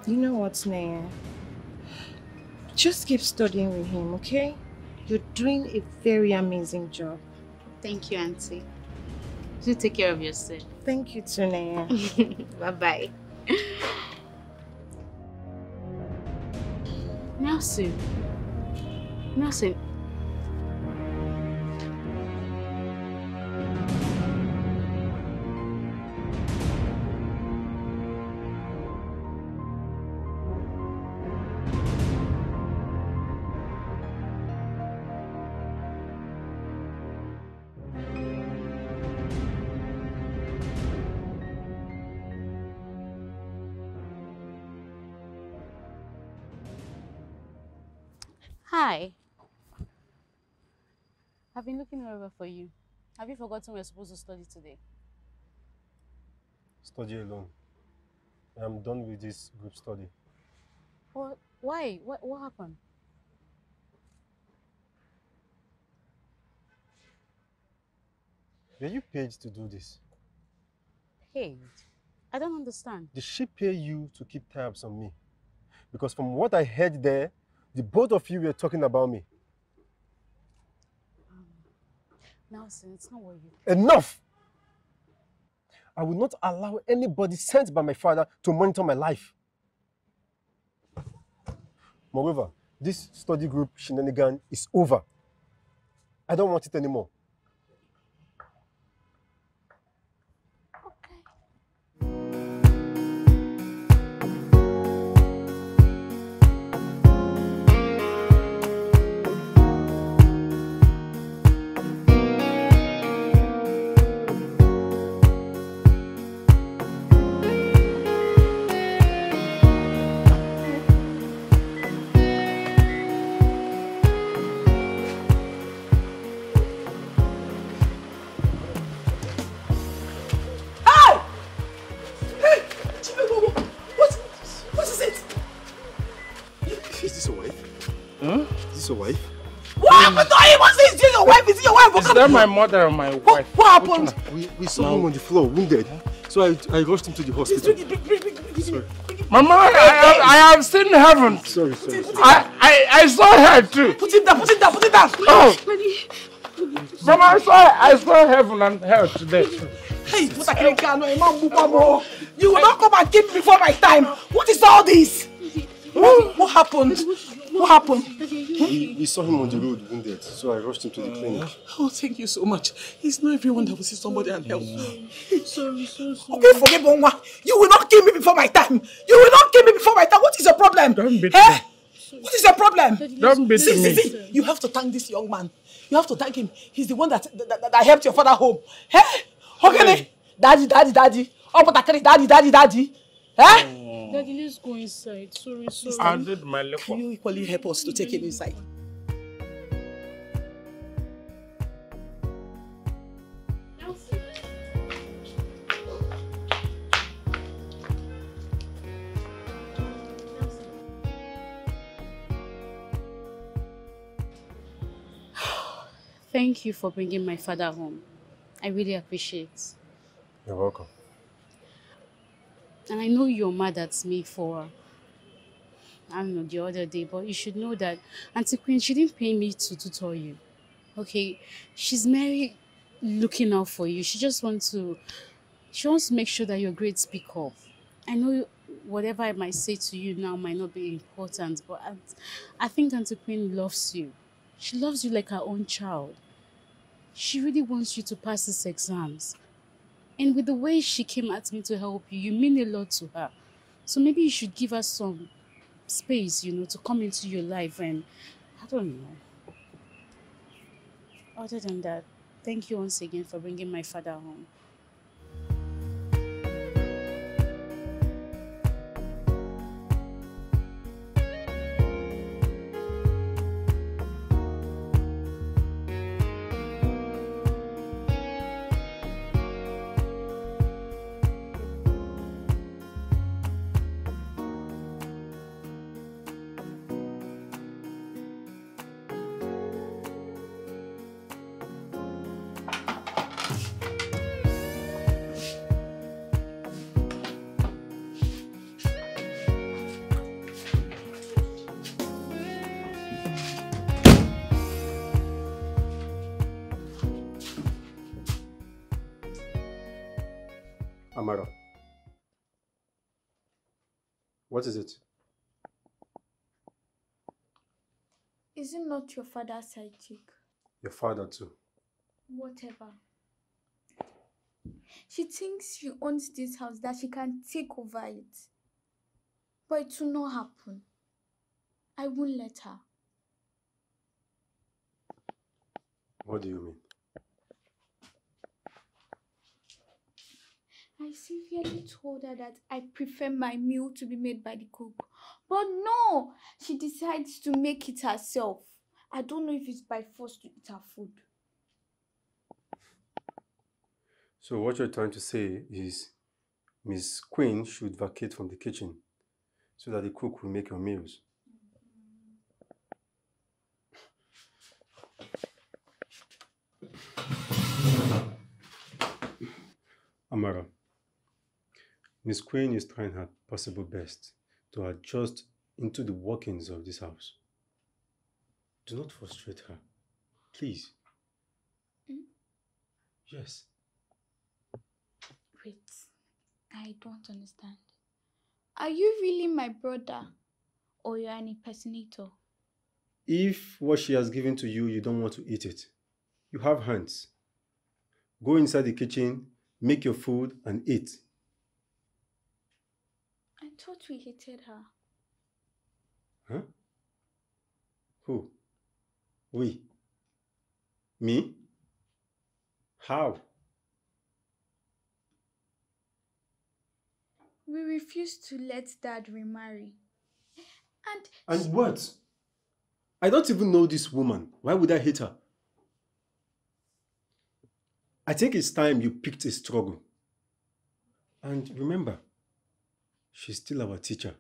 You know what, Naya? Just keep studying with him, okay? You're doing a very amazing job. Thank you, Auntie. You take care of yourself. Thank you, too, Naya. Bye-bye. Nelson. Nelson. Hi. I've been looking over for you. Have you forgotten we're supposed to study today? Study alone. I'm done with this group study. Well, why? What happened? Were you paid to do this? Paid? I don't understand. Did she pay you to keep tabs on me? Because from what I heard there, the both of you were talking about me. Nelson, it's not what you think. Enough! I will not allow anybody sent by my father to monitor my life. Moreover, this study group shenanigan is over. I don't want it anymore. Wife? What is your wife? Is your wife? Is that my mother or my wife? What happened? We saw him on the floor, wounded. So I rushed him to the hospital. Mama, I have seen heaven. Sorry. I saw her too. Put it down. Oh. Mama, I saw heaven and hell today. Hey, you will not come and keep before my time. What is all this? What happened? What happened? We saw him on the road wounded, so I rushed him to the clinic. Oh, thank you so much. It's not everyone that will see somebody and help. Sorry. Okay, forgive Onwa. You will not kill me before my time. What is your problem? Don't beat me. What is your problem? Don't beat me. You have to thank this young man. You have to thank him. He's the one that helped your father home. Hey? Okay. Daddy. Oh, but I carry daddy. Huh? Oh. Daddy, let's go inside. Sorry. I did my level. Can you equally help us to take him inside? Thank you for bringing my father home. I really appreciate it. You're welcome. And I know you're mad at me for, I don't know, the other day, but you should know that Auntie Queen, she didn't pay me to tutor you. Okay? She's merely looking out for you. She just wants to, make sure that your grades pick up. I know whatever I might say to you now might not be important, but I think Auntie Queen loves you. She loves you like her own child. She really wants you to pass these exams. And with the way she came at me to help you, you mean a lot to her. So maybe you should give her some space, you know, to come into your life and, I don't know. Other than that, thank you once again for bringing my father home. Amara, what is it? Is it not your father's side chick? Your father too. Whatever. She thinks she owns this house, that she can take over it. But it will not happen. I won't let her. What do you mean? I severely told her that I prefer my meal to be made by the cook. But no, she decides to make it herself. I don't know if it's by force to eat her food. So what you're trying to say is Miss Queen should vacate from the kitchen so that the cook will make your meals. Amara. Miss Queen is trying her possible best to adjust into the workings of this house. Do not frustrate her, please. Mm? Yes. Wait, I don't understand. Are you really my brother or you're an impersonator? If what she has given to you, you don't want to eat it, you have hands. Go inside the kitchen, make your food and eat. I thought we hated her. Huh? Who? We? Me? How? We refused to let Dad remarry. And what? I don't even know this woman. Why would I hate her? I think it's time you picked a struggle. And remember, she's still our teacher.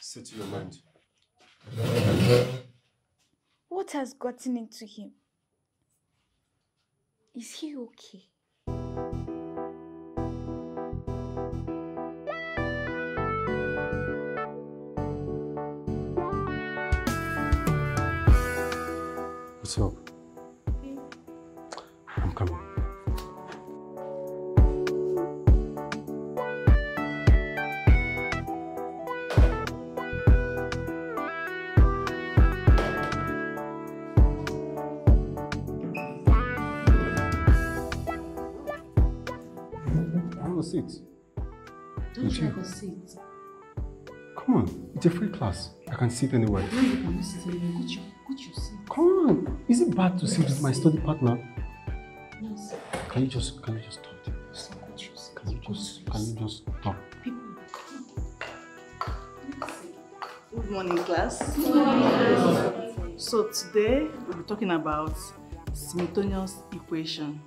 Say to your mind. What has gotten into him? Is he okay? What's up? I'm coming. Sit. Don't you have a seat? Come on, it's a free class. I can sit anywhere. No, you cannot sit anywhere. Go to your seat. Come on, is it bad to sit with my study partner? No, sir. Can you just stop? Can you just stop? Good morning, class. Good morning. So today we'll be talking about simultaneous equation.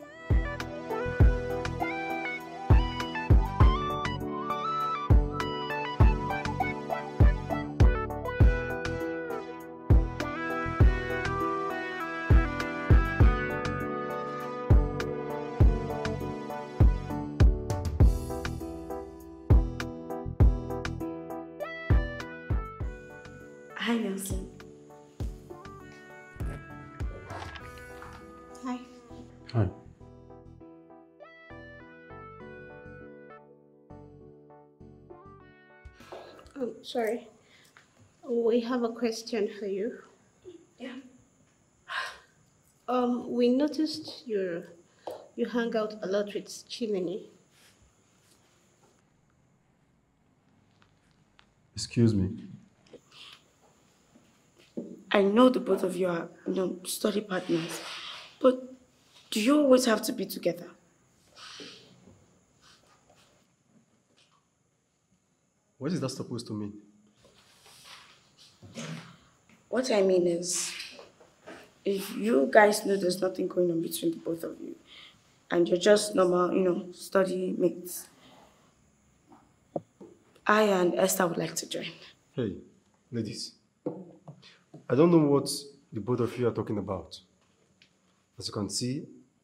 Sorry, we have a question for you. Yeah. We noticed you hang out a lot with Chimini. Excuse me. I know the both of you are study partners, but do you always have to be together? What is that supposed to mean? What I mean is, if you guys know there's nothing going on between the both of you, and you're just normal, study mates, I and Esther would like to join. Hey, ladies, I don't know what the both of you are talking about. As you can see,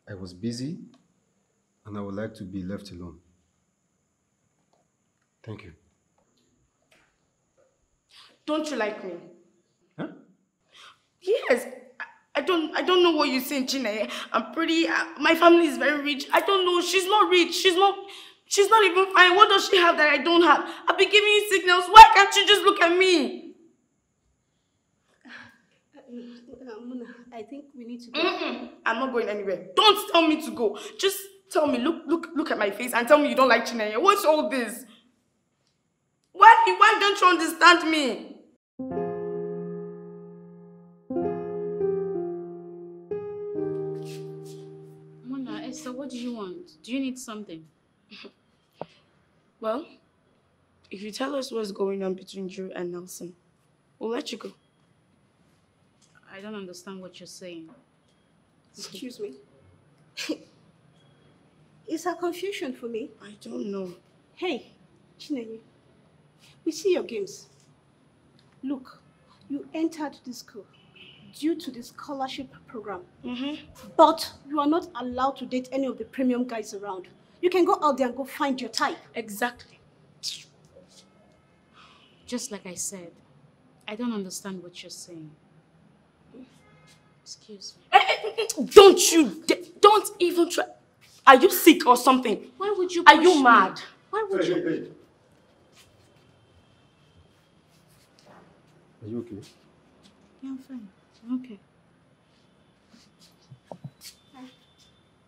I was busy, and I would like to be left alone. Thank you. Don't you like me? Huh? Yes. I don't know what you're saying, Chine. I'm pretty. My family is very rich. I don't know. She's not rich. She's not even fine. What does she have that I don't have? I'll be giving you signals. Why can't you just look at me? Muna, I think we need to go. I'm not going anywhere. Don't tell me to go. Just tell me. Look at my face and tell me you don't like Chine. What's all this? Why don't you understand me? What do you want? Do you need something? Well, if you tell us what's going on between Drew and Nelson, we'll let you go. I don't understand what you're saying. Excuse me? It's a confusion for me. I don't know. Hey, Chinenye, we see your games. Look, you entered the school due to the scholarship program. But you are not allowed to date any of the premium guys around. You can go out there and go find your type. Exactly. Just like I said, I don't understand what you're saying. Excuse me. Don't you, don't even try. Are you sick or something? Why would you push me? Are you mad? Why would you? Hey. Are you okay? Yeah, I'm fine. Okay.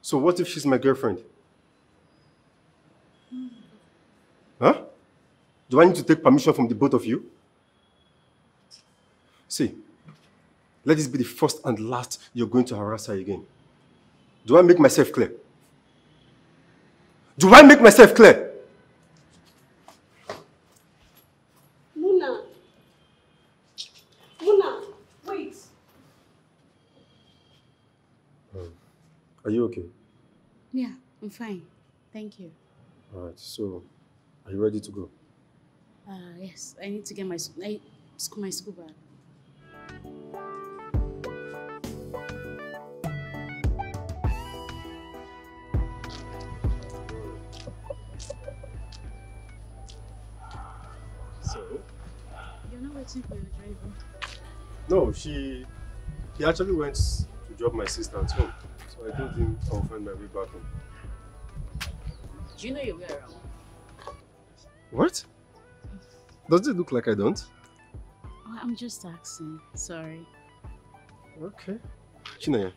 So what if she's my girlfriend? Huh? Do I need to take permission from the both of you? See, let this be the first and last you're going to harass her again. Do I make myself clear? Do I make myself clear? Are you okay? Yeah, I'm fine. Thank you. All right, so are you ready to go? Yes, I need to get my school bag. So? You're not waiting for your driver? No, he actually went to drop my sister at home. I don't think I'll find my way back home. Do you know your way around? What? Does it look like I don't? Oh, I'm just asking. Sorry. Okay. Chinaya,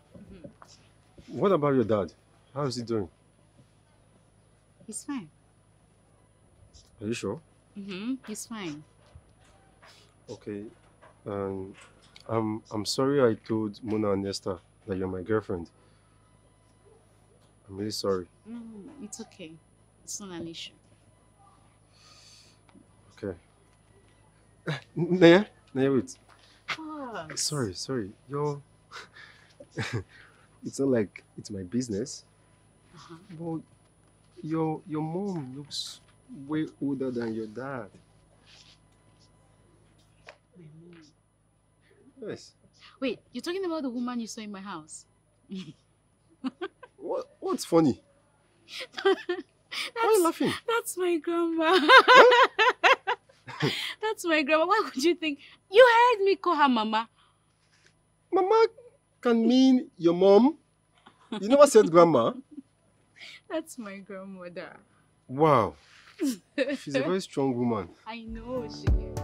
what about your dad? How is he doing? He's fine. Are you sure? He's fine. Okay. I'm sorry I told Mona and Esther that you're my girlfriend. I'm really sorry. It's okay. It's not an issue. Okay. Naya? Naya, wait. What? Sorry. Yo. It's not like it's my business. But your mom looks way older than your dad. My mom. Yes. Wait, you're talking about the woman you saw in my house? What's funny? Why are you laughing? That's my grandma. Huh? That's my grandma. Why would you think? You heard me call her Mama. Mama can mean your mom. You never said Grandma. That's my grandmother. Wow. She's a very strong woman. I know she is.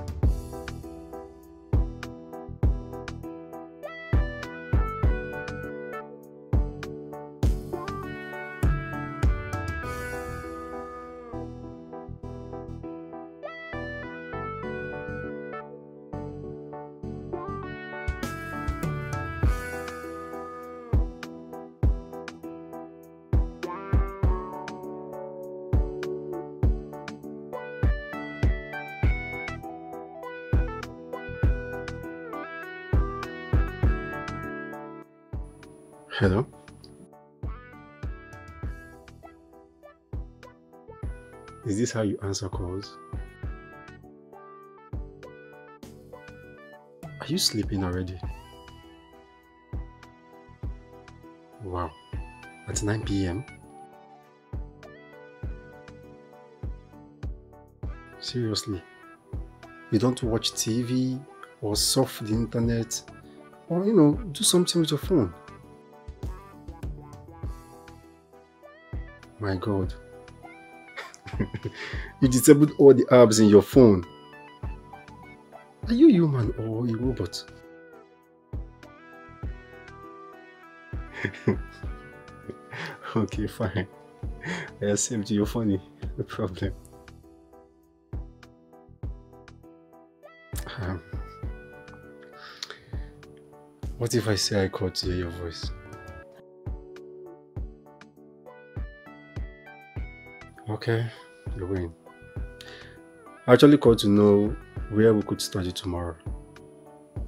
Hello? Is this how you answer calls? Are you sleeping already? Wow, at 9 PM? Seriously, you don't watch TV or surf the internet or, you know, do something with your phone? My God, you disabled all the apps in your phone. Are you human or a robot? Okay, fine. I accept you're funny. No problem. What if I say I called to hear your voice? Okay, you're going. I actually called to know where we could study tomorrow.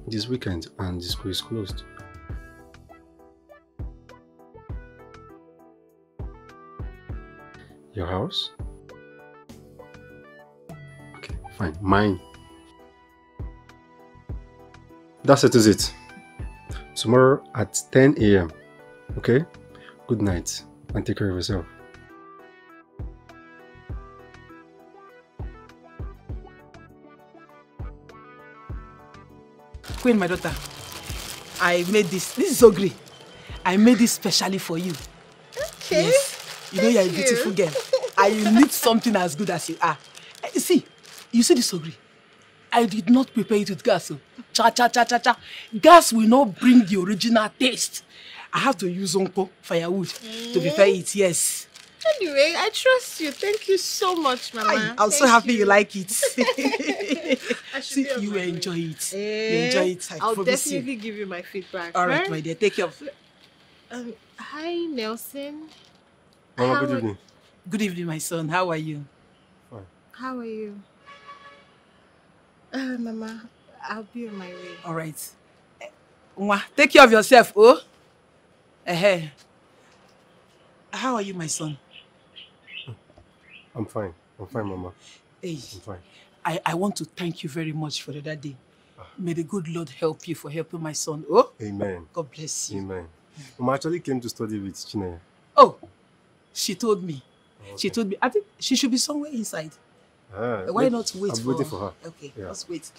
This weekend and the school is closed. Your house? Okay, fine. Mine. That settles it. Tomorrow at 10 AM. Okay? Good night and take care of yourself. Queen, my daughter, I made this. This is ogre. I made this specially for you. Okay. Yes. You know you're a beautiful girl. And you need something as good as you are. You see this ogre? I did not prepare it with gas. Cha-cha-cha-cha-cha. Gas will not bring the original taste. I have to use onko firewood to prepare it, yes. Anyway, I trust you. Thank you so much, Mama. I'm so happy you like it. See, you will enjoy it. You enjoy it. I'll definitely give you my feedback. All right, my dear. Take care. Hi, Nelson. Mama, good evening. Good evening, my son. How are you? Fine. How are you? Mama, I'll be on my way. All right. Take care of yourself, oh? How are you, my son? I'm fine. I'm fine, Mama. Hey, I'm fine. I want to thank you very much for the other day. May the good Lord help you for helping my son. Oh, amen. God bless you. Amen. Mama actually came to study with Chinaya. Oh, she told me. Okay. She told me. I think she should be somewhere inside. Why not wait for her? I'm waiting for her. Okay, yeah. Let's wait.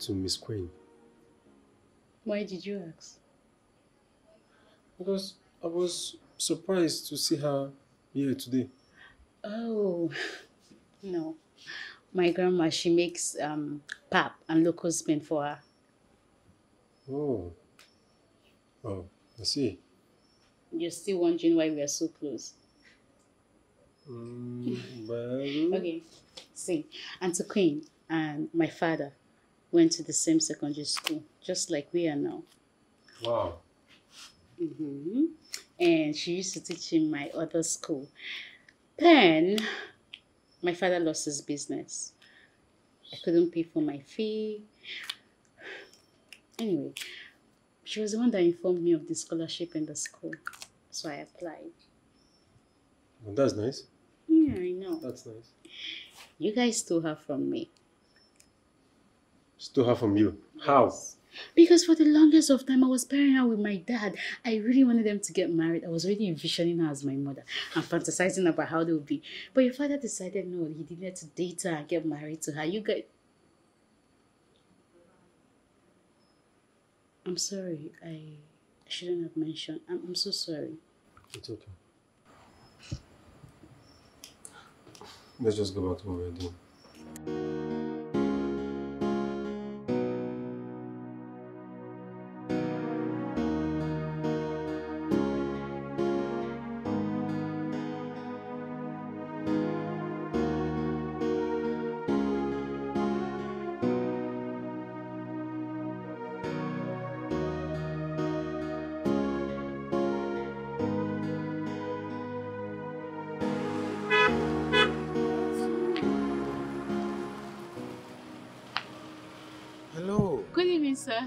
To Miss Queen. Why did you ask? Because I was surprised to see her here today. Oh, no. My grandma, she makes pap and local spin for her. Oh. Oh, I see. You're still wondering why we are so close. Well... Okay, see. Auntie Queen and my father went to the same secondary school, just like we are now. Wow. Mm-hmm. And she used to teach in my other school. Then, my father lost his business. I couldn't pay for my fee. Anyway, she was the one that informed me of the scholarship in the school. So I applied. Well, that's nice. Yeah, I know. That's nice. You guys stole her from me. Stole her from you? Yes. How? Because for the longest of time, I was pairing her with my dad. I really wanted them to get married. I was already envisioning her as my mother and fantasizing about how they would be. But your father decided no, he needed to date her and get married to her. You guys... I'm sorry. I shouldn't have mentioned. I'm so sorry. It's okay. Let's just go back to what we're doing.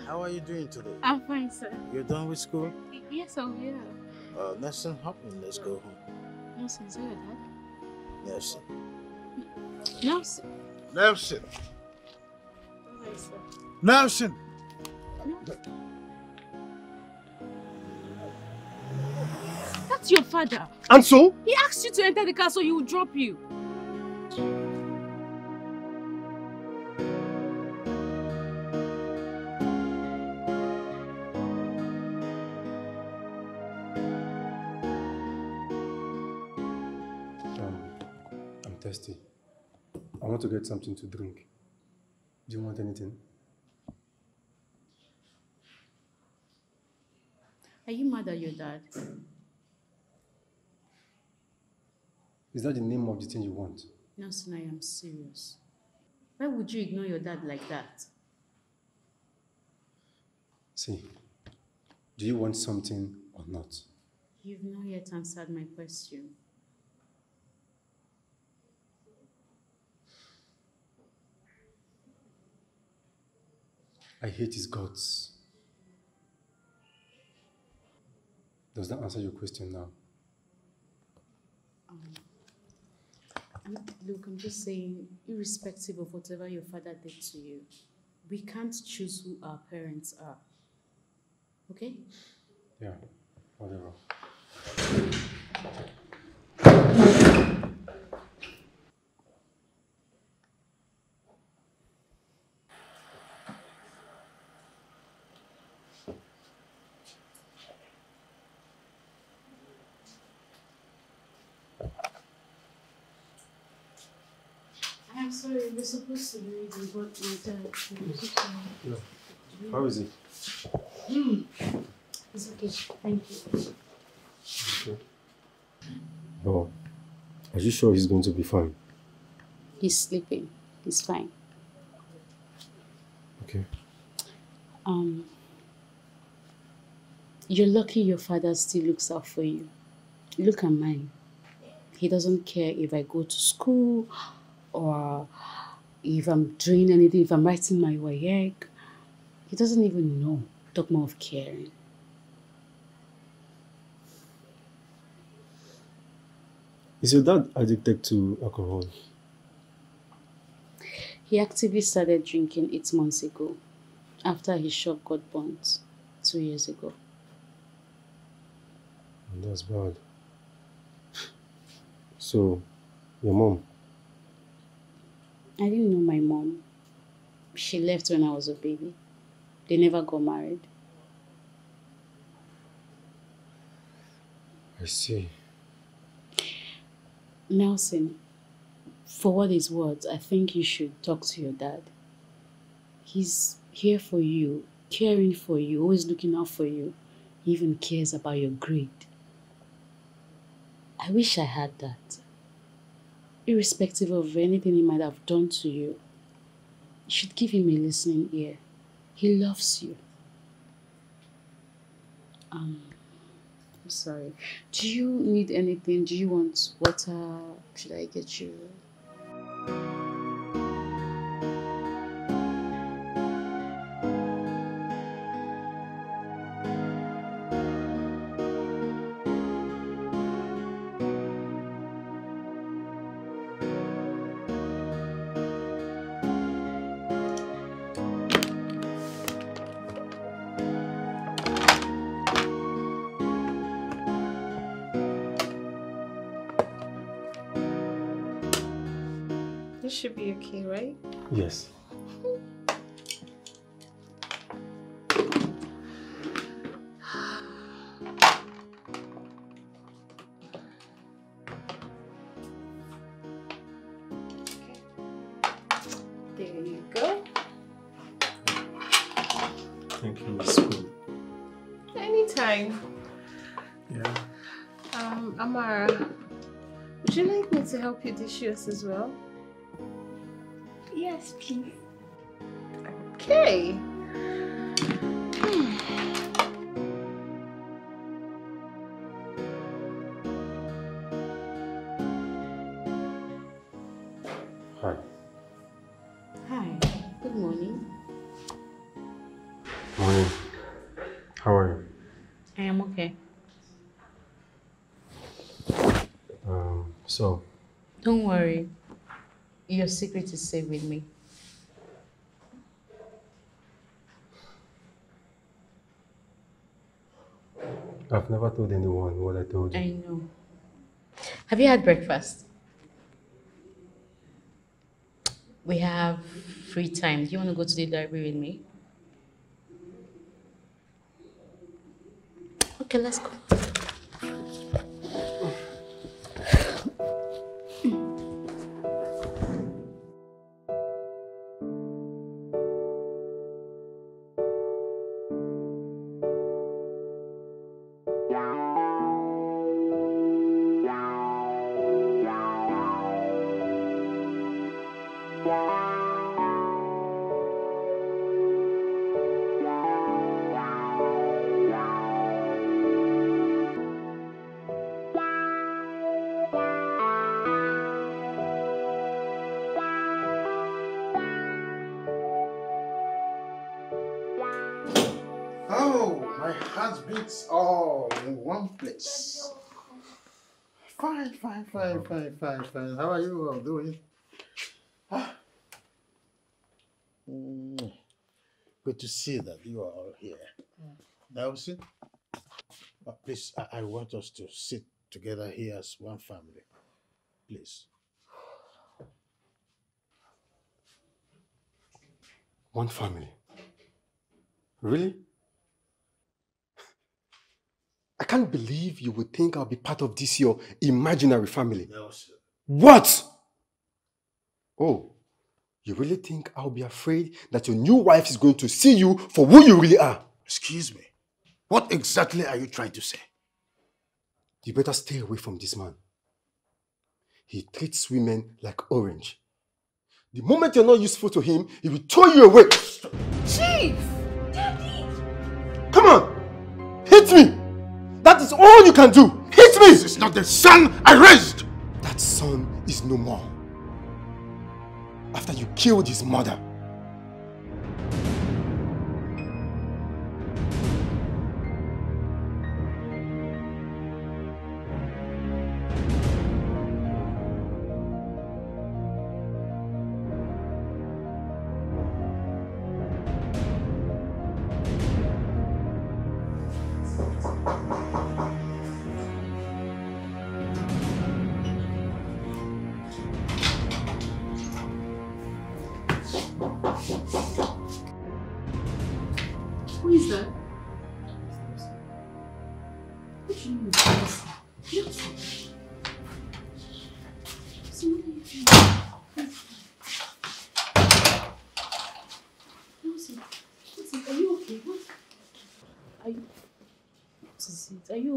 How are you doing today? I'm fine, sir. You're done with school? Yes, I will. Nothing happened. Let's go home. Nelson's here, Dad. Nelson. Nelson. Nelson. Right, sir. Nelson. That's your father. And so? He asked you to enter the car so he would drop you. I want to get something to drink. Do you want anything? Are you mad at your dad? Is that the name of the thing you want? Nelson, I am serious. Why would you ignore your dad like that? See, do you want something or not? You've not yet answered my question. I hate his guts. Does that answer your question now? Look, I'm just saying, irrespective of whatever your father did to you, we can't choose who our parents are. Okay? Yeah, whatever. Sorry, we're supposed to do it, but my dad. No. How is it? It's okay. Thank you. Okay. Oh, are you sure he's going to be fine? He's sleeping. He's fine. Okay. You're lucky your father still looks out for you. Look at mine. He doesn't care if I go to school, or if I'm doing anything, if I'm writing my WAEC, he doesn't even know dogma of caring. Is your dad addicted to alcohol? He actively started drinking 8 months ago, after his shop got burnt 2 years ago. That's bad. So, your mom? I didn't know my mom. She left when I was a baby. They never got married. I see. Nelson, for what is worth, I think you should talk to your dad. He's here for you, caring for you, always looking out for you. He even cares about your greed. I wish I had that. Irrespective of anything he might have done to you, you should give him a listening ear. He loves you. I'm sorry. Do you need anything? Do you want water? Should I get you? Should be okay, right? Yes. There you go. Thank you, Miss Queen. Anytime. Yeah. Amara, would you like me to help you dish yours as well? Yes, please. Okay. Hi. Hi. Good morning. Morning. How are you? I am okay. So? Don't worry. Your secret is safe with me. I've never told anyone what I told you. I know. Have you had breakfast? We have free time. Do you want to go to the library with me? Okay, let's go. Fine. How are you all doing? Ah. Good to see that you are all here. Nelson, please, I want us to sit together here as one family. Please. One family? Really? I can't believe you would think I'll be part of this your imaginary family. No, sir. What? Oh, you really think I'll be afraid that your new wife is going to see you for who you really are? Excuse me. What exactly are you trying to say? You better stay away from this man. He treats women like orange. The moment you're not useful to him, he will throw you away. Chief! Daddy! Come on! Hit me! That is all you can do! Hit me! This is not the son I raised! That son is no more. After you killed his mother. Who is that? What do you mean?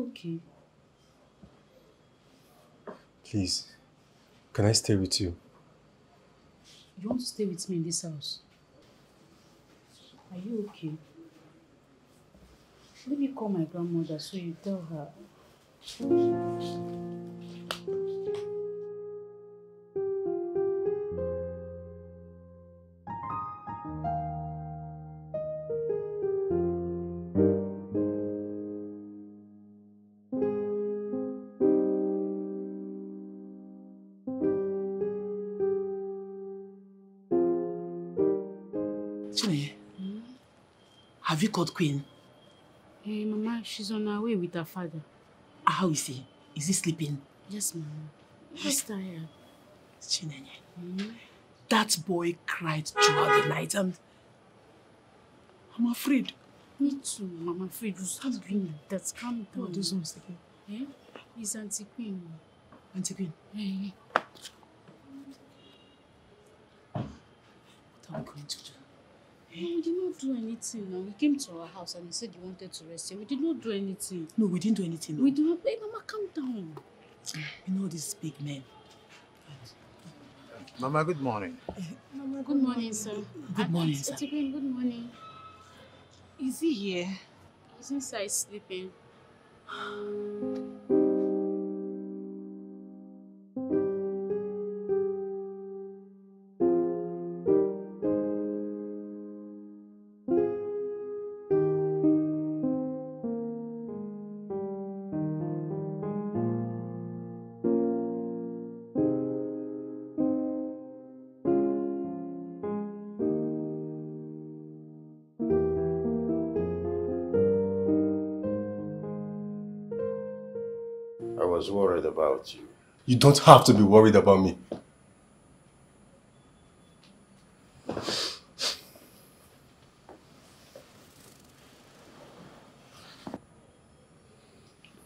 Okay. Please, can I stay with you? You want to stay with me in this house? Are you okay? Let me call my grandmother so you tell her. Have you called Queen? Hey, Mama, she's on her way with her father. How is he? Is he sleeping? Yes, Mama. He's tired. Chinenye. Mm. That boy cried throughout the night and... I'm afraid. Me too, Mama. I'm afraid. That's calm down. What is wrong with him? Eh? He's Auntie Queen. Auntie Queen? Hey. What are we going to do? No, we did not do anything. No. We came to our house and he said he wanted to rest here. We did not do anything. No, we didn't do anything. No. We did not. Hey, Mama, calm down. You know these big men. Mama, good morning. Mama, good morning, sir. Good morning, sir. Good morning. Is he here? He's inside sleeping. I was worried about you. You don't have to be worried about me.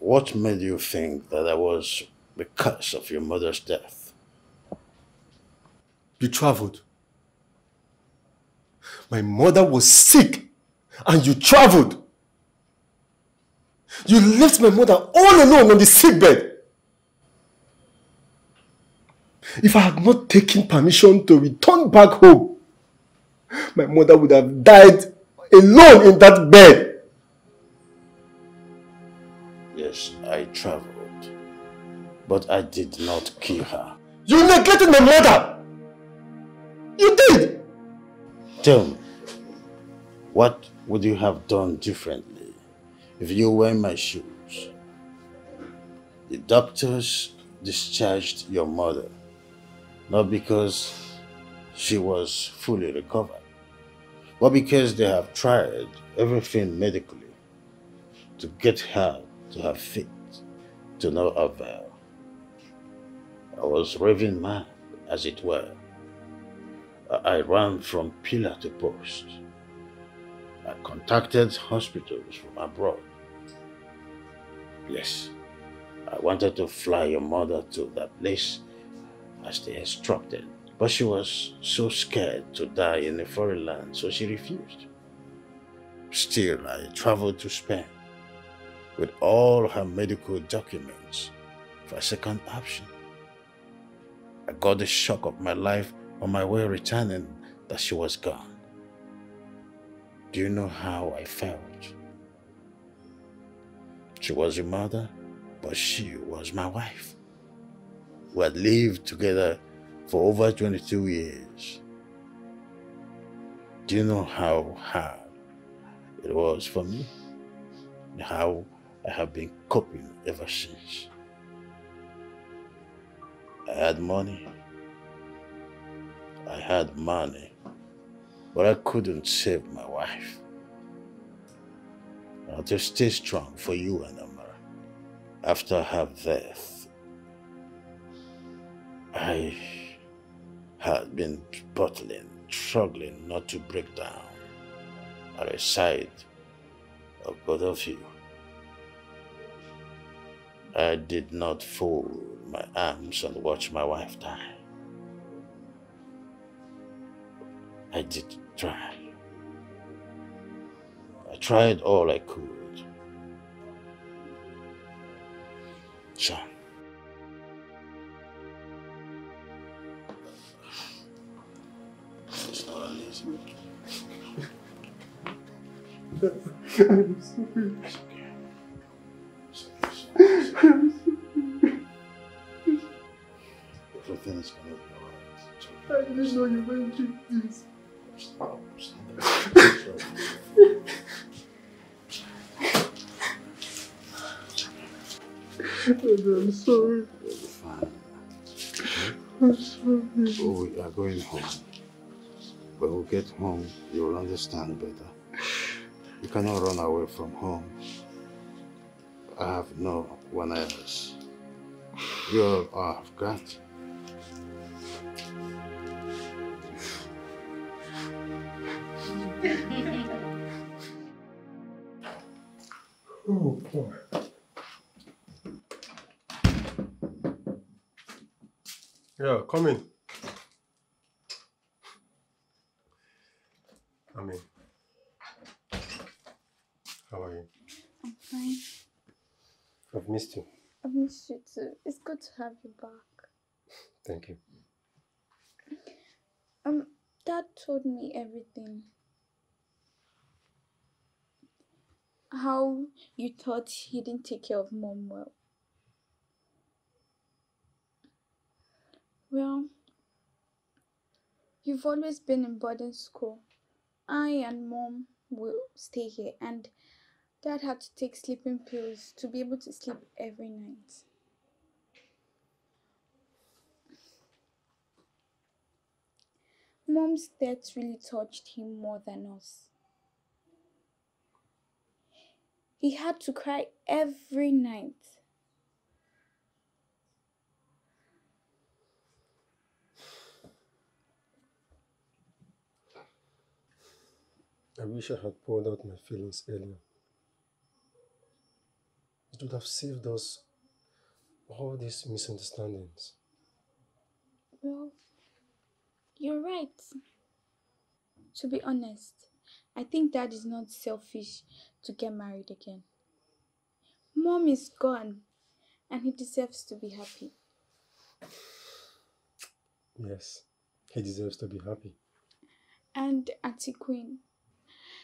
What made you think that I was because of your mother's death? You traveled. My mother was sick and you traveled. You left my mother all alone on the sickbed. If I had not taken permission to return back home, my mother would have died alone in that bed. Yes, I traveled, but I did not kill her. You neglected my mother! You did! Tell me, what would you have done differently? If you were in my shoes, the doctors discharged your mother, not because she was fully recovered, but because they have tried everything medically to get her to her feet, to no avail. I was raving mad, as it were. I ran from pillar to post. I contacted hospitals from abroad. Yes, I wanted to fly your mother to that place as they instructed, but she was so scared to die in a foreign land, so she refused. Still, I traveled to Spain with all her medical documents for a second option. I got the shock of my life on my way returning that she was gone. Do you know how I felt? She was your mother, but she was my wife. We had lived together for over 22 years. Do you know how hard it was for me? And how I have been coping ever since. I had money. But I couldn't save my wife. I'll just stay strong for you and Amara. After her death, I had been struggling not to break down at the sight of both of you. I did not fold my arms and watch my wife die. I did try. I tried all I could. culture. I'm sorry. It's okay. I didn't know you went through this. I'm sorry. I'm sorry. Oh, we are going home. When we get home, you will understand better. You cannot run away from home. I have no one else. You are all I've got. Oh, boy. Yeah, come in. Come in. How are you? I'm fine. I've missed you. I've missed you too. It's good to have you back. Thank you. Dad told me everything. How you thought he didn't take care of Mom well. Well, you've always been in boarding school. I and Mom will stay here, and Dad had to take sleeping pills to be able to sleep every night. Mom's death really touched him more than us. He had to cry every night. I wish I had poured out my feelings earlier. It would have saved us all these misunderstandings. Well, you're right. To be honest, I think Dad is not selfish to get married again. Mom is gone, and he deserves to be happy. Yes, he deserves to be happy. And Auntie Queen,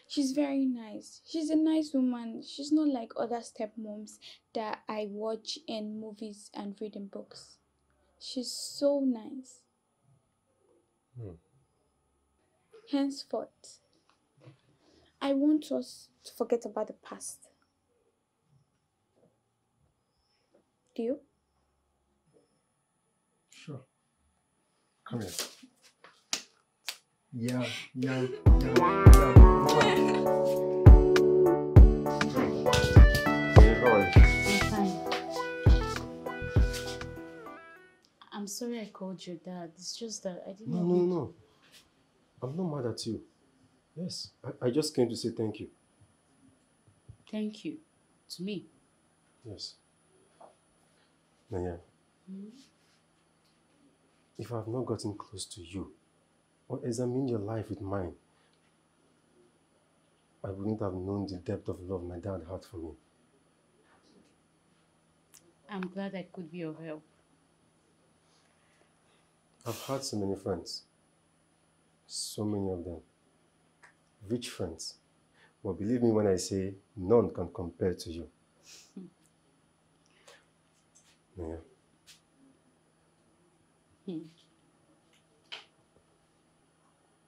she's very nice. She's a nice woman. She's not like other stepmoms that I watch in movies and read in books. She's so nice. Hmm. Henceforth, I want us to forget about the past. Do you? Sure. Come here. Yeah, yeah, yeah, yeah. I'm sorry I called you Dad. It's just that I didn't know. No. I'm not mad at you. Yes, I just came to say thank you. Thank you? To me? Yes. Nanya, if I have not gotten close to you or examined your life with mine, I wouldn't have known the depth of love my dad had for me. I'm glad I could be of help. I've had so many friends. So many of them. Rich friends. Well, believe me when I say none can compare to you. Nanya.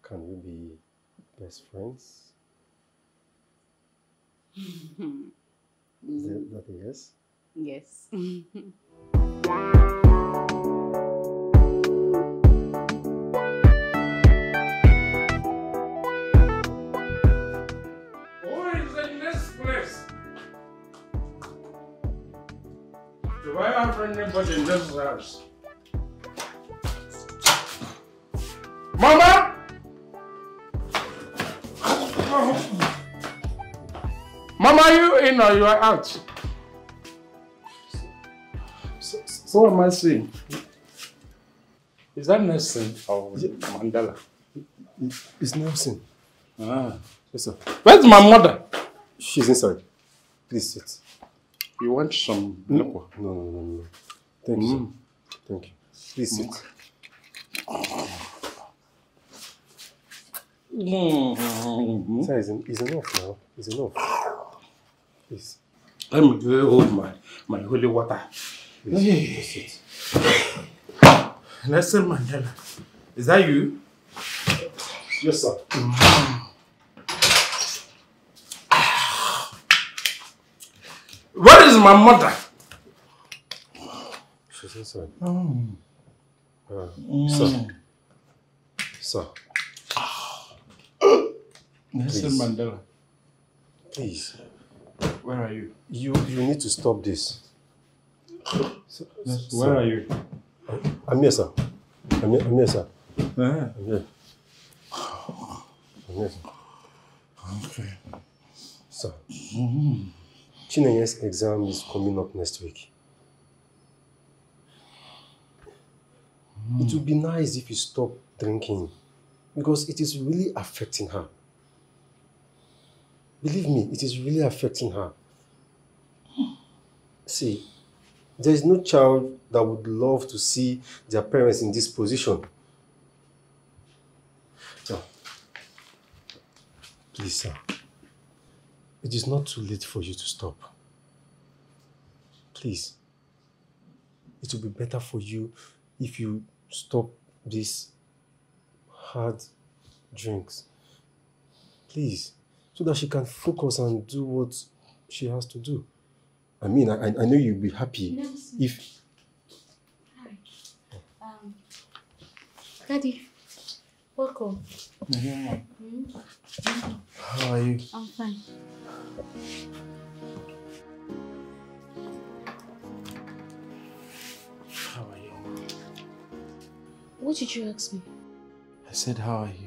Can we be best friends? Is that a yes? Yes. Why not bring anybody in this house? Mama! Oh. Mama, are you in or you are out? So what am I saying? Is that Nelson or Mandela? It's Nelson. Ah, yes sir. Where's my mother? She's inside. Please sit. You want some? No, no, no, no, no. Thank you, sir. Thank you. Please sit. Sir, it's enough now. It's enough. Please. Let me go hold my holy water. Please. Nelson Mandela, is that you? Yes, sir. Where is my mother? She's inside. Sir. Nelson Mandela. Please. Where are you? You need to stop this. Sir, where are you? I'm here, sir. I'm here, sir. I'm here. I'm here, sir. Okay. Sir. Chinenye's exam is coming up next week. It would be nice if you stop drinking, because it is really affecting her. Believe me, it is really affecting her. See, there is no child that would love to see their parents in this position. Now, please, sir, it is not too late for you to stop. Please, it will be better for you if you stop these hard drinks. Please. So that she can focus and do what she has to do. I mean, I know you'll be happy if... Hi. Daddy, welcome. Yeah. How are you? I'm fine. How are you? What did you ask me? I said, how are you?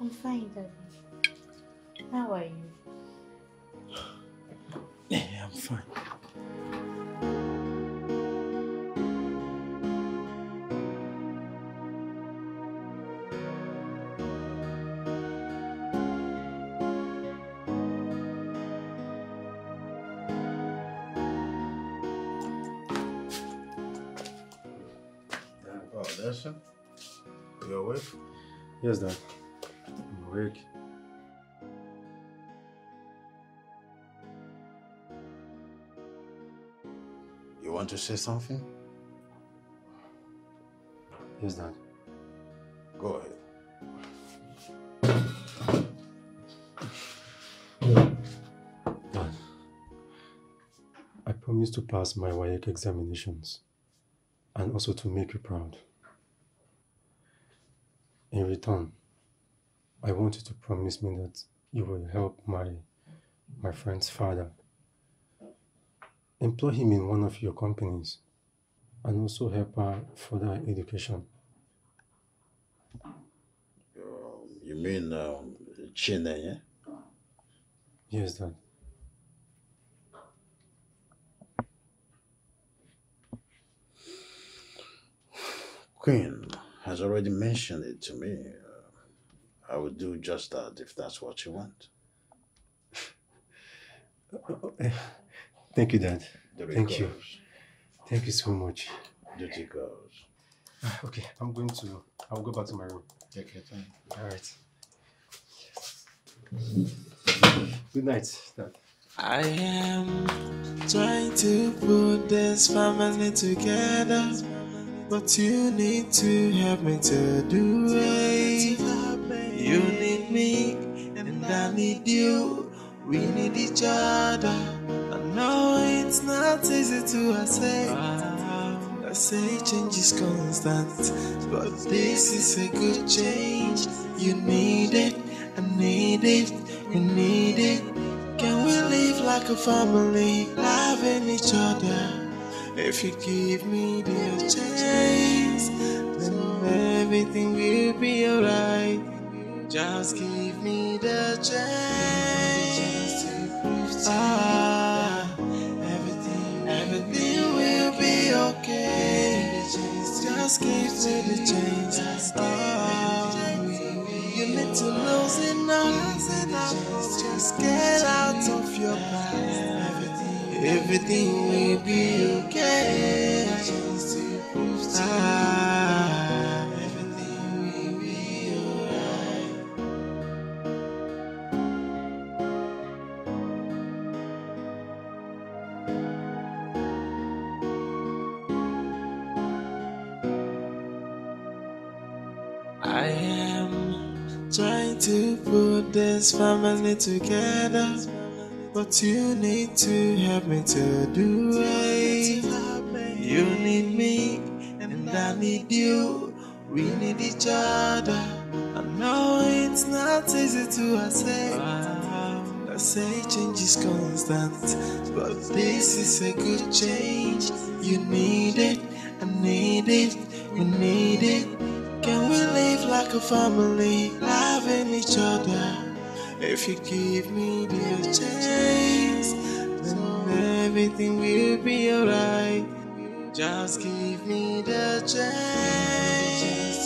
I'm fine, Daddy. How are you? Yeah, I'm fine. Dad, you awake? Yes, Dad. I'm awake. You want to say something? Yes, Dad. Go ahead. Dad, I promise to pass my WAEC examinations and also to make you proud. In return, I want you to promise me that you will help my friend's father. Employ him in one of your companies and also help her further education. You mean Chinenye? Yes, Dad. Queen has already mentioned it to me. I would do just that if that's what you want. Thank you, Dad. Thank you. Thank you so much. Duty goes. Okay, I'll go back to my room. Take your time. All right. Good night, Dad. I am trying to put this family together, but you need to help me to do it. You need me, and I need you. We need each other. I know it's not easy to accept. I say change is constant, but this is a good change. You need it, I need it, we need it. Can we live like a family, loving each other? If you give me the chance, then everything will be alright. Just give me the chance to prove to you that everything will be okay. Just give me the chance. You need to lose it now. Just get out of Everything will be okay. Just to prove to you, everything will be alright. I am trying to put this family together, but you need to help me to do it. You need me and I need you. We need each other. I know it's not easy to accept. I say change is constant, but this is a good change. You need it, I need it, we need it. Can we live like a family, loving each other? If you give me the chance, then everything will be alright. Just give me the chance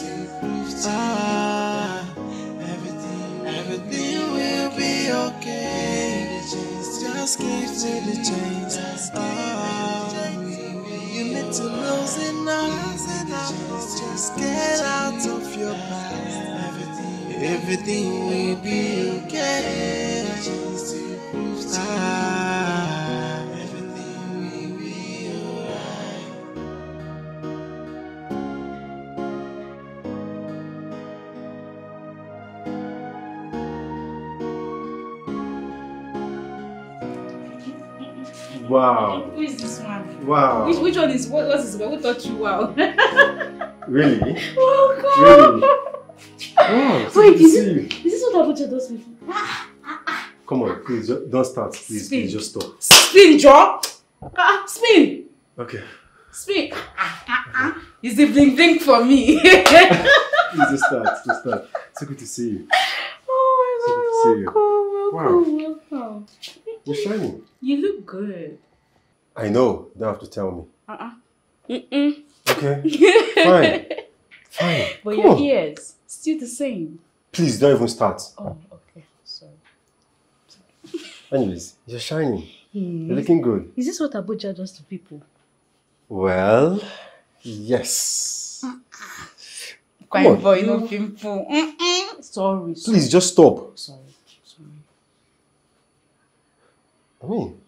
to prove to you, everything will be okay. Just give me the chance. You need to lose enough. Just get out of your past. Everything will be okay. Everything will be alright. Wow. Who is this one? Wow. Which one is what? What is this one? Who taught you? Wow. Really? Oh God. Really? Oh, so wait, is this what Abuja does before? Come on, please, don't start. Please, spin. Please, just stop. Spin, Joe! Spin! Okay. Spin! It's the bling bling for me. Please, just start, just start. So good to see you. Oh my God, welcome, welcome. You're shining. You look good. I know, you don't have to tell me. Okay, fine. Fine. But come your on. Ears, still the same. Please, don't even start. Oh, okay. Sorry. Anyways, you're shining. You're looking good. Is this what Abuja does to people? Well, yes. Fine boy, no pimple. Sorry. Please, just stop. Sorry. Sorry. I mean,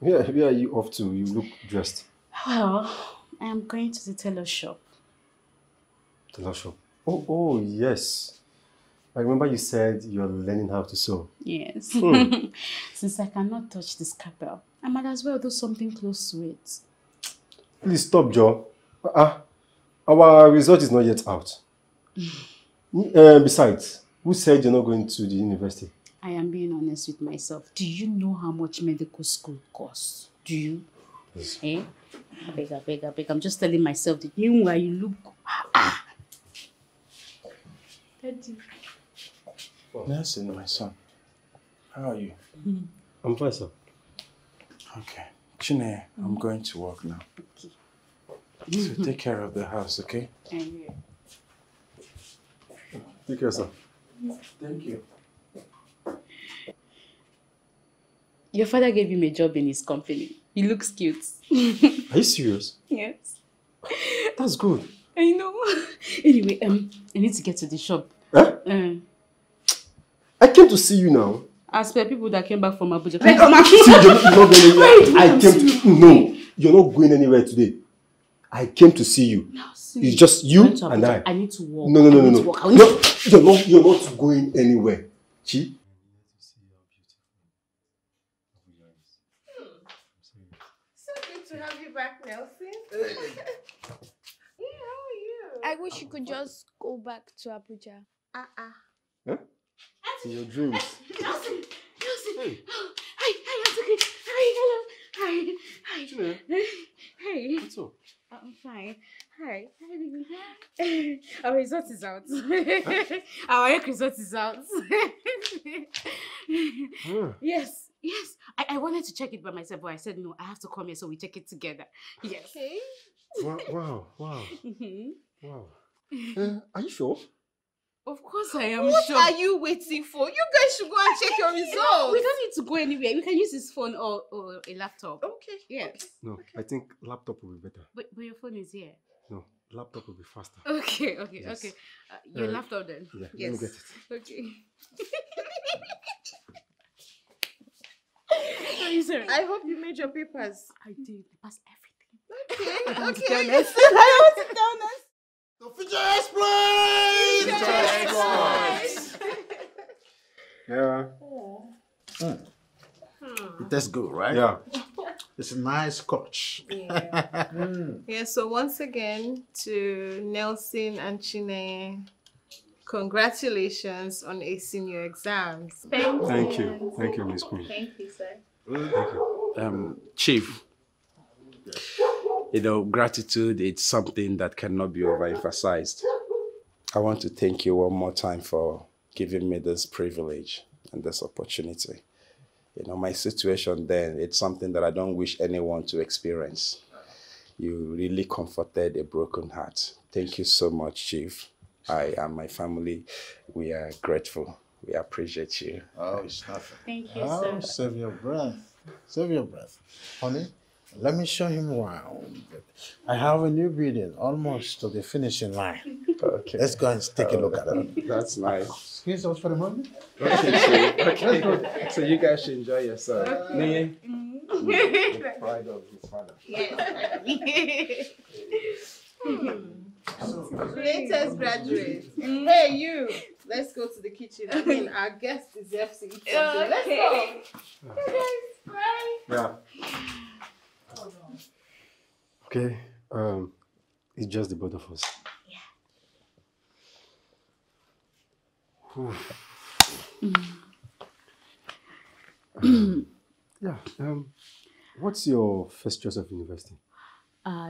where are you off to? You look dressed. Well, I am going to the tailor shop. Oh, yes. I remember you said you're learning how to sew. Yes. Since I cannot touch this scalpel, I might as well do something close to it. Please stop, Joe. Our result is not yet out. Besides, who said you're not going to the university? I am being honest with myself. Do you know how much medical school costs? Do you? Yes. Eh? I beg. I'm just telling myself that you where you look. Nelson, my son. How are you? I'm fine, sir. Okay. Chineye, I'm going to work now. Okay. So take care of the house, okay? Take care, sir. Thank you. Your father gave him a job in his company. He looks cute. Are you serious? Yes. That's good. I know. Anyway, I need to get to the shop. Huh? I came to see you now. As per people that came back from Abuja. Wait, come back. See, you're not going anywhere. Wait, I came to... No, you're not going anywhere today. I came to see you. No, see. It's just you and I. I need to walk. No. You're not going anywhere. Chi? So good to have you back, Nelson. I wish you could just go back to Abuja. Huh? That's your dreams. Nelson. Hey. Oh, hi, that's okay. Hi, hello. Hi. Gina. Hey. What's up? I'm fine. Hi. Our result is out. Huh? Our result is out. Yes. I wanted to check it by myself, but I said no. I have to come here so we check it together. Yes. Okay. Wow. Are you sure? Of course I am. What sure. What are you waiting for? You guys should go and check your results. We don't need to go anywhere. We can use his phone or a laptop. Okay. Yeah. Okay. No, okay. I think laptop will be better. But your phone is here. No, laptop will be faster. Okay, okay, yes. Okay. Your laptop then? Yeah, yes. Let me get it. Okay. I hope you made your papers. I did. I passed everything. Okay, okay. I want to down us. The feature exploits! Yeah. Mm. It tastes good, right? Yeah. It's a nice scotch. Yeah. Mm. Yeah, so once again to Nelson and Chineye, congratulations on acing your exams. Thank you. Thank you, Miss Queen. Thank you, sir. Thank you. Chief. You know, gratitude, it's something that cannot be overemphasized. I want to thank you one more time for giving me this privilege and this opportunity. You know, my situation then, it's something that I don't wish anyone to experience. You really comforted a broken heart. Thank you so much, Chief. I and my family, we are grateful. We appreciate you. Oh, it's nothing. Thank you, sir. Oh, save your breath. Save your breath. Honey? Let me show him around. I have a new building, almost to the finishing line. Okay. Let's go and take a look at it. That's nice. Excuse us for a moment. Okay, okay. So you guys should enjoy yourself. Okay. The pride of his father. Yes. Latest graduate. Hey, you. Let's go to the kitchen. I mean, our guest deserves to eat something. Okay. Let's go. Bye. Yeah. Okay, it's just the both of us. Yeah. What's your first choice of university?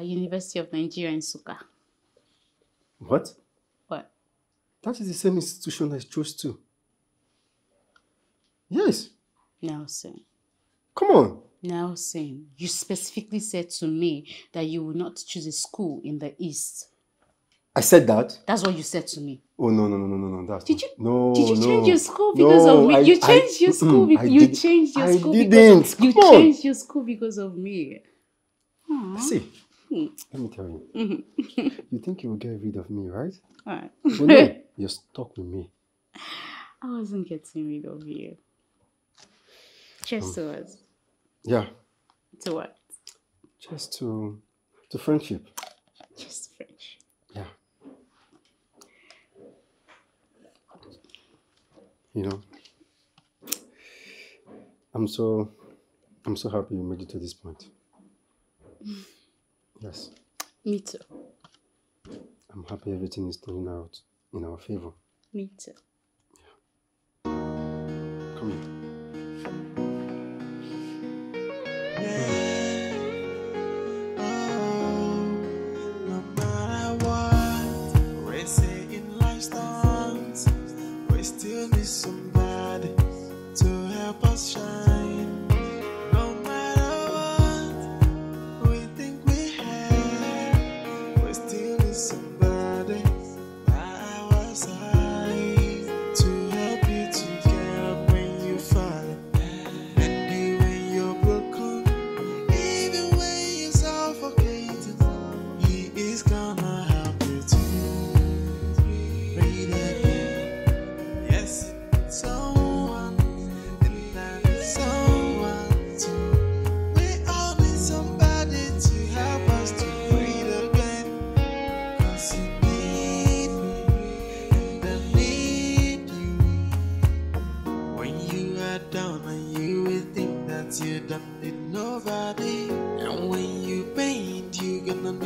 University of Nigeria in Nsukka. What? What? That is the same institution I chose to. Yes. Nelson. Come on. Nelson, you specifically said to me that you will not choose a school in the East. I said that? That's what you said to me. Oh, no. That's did you change your school because of me? You changed your school because of me. Aww. See, let me tell you. You think you will get rid of me, right? All right. Well, no, you're stuck with me. I wasn't getting rid of you. Cheers to us. Yeah. To what? Just to friendship. Just friendship. Yeah. You know, I'm so happy you made it to this point. Yes. Me too. I'm happy everything is turning out in our favor. Me too. Yeah. Come here.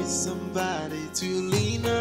Somebody to lean on.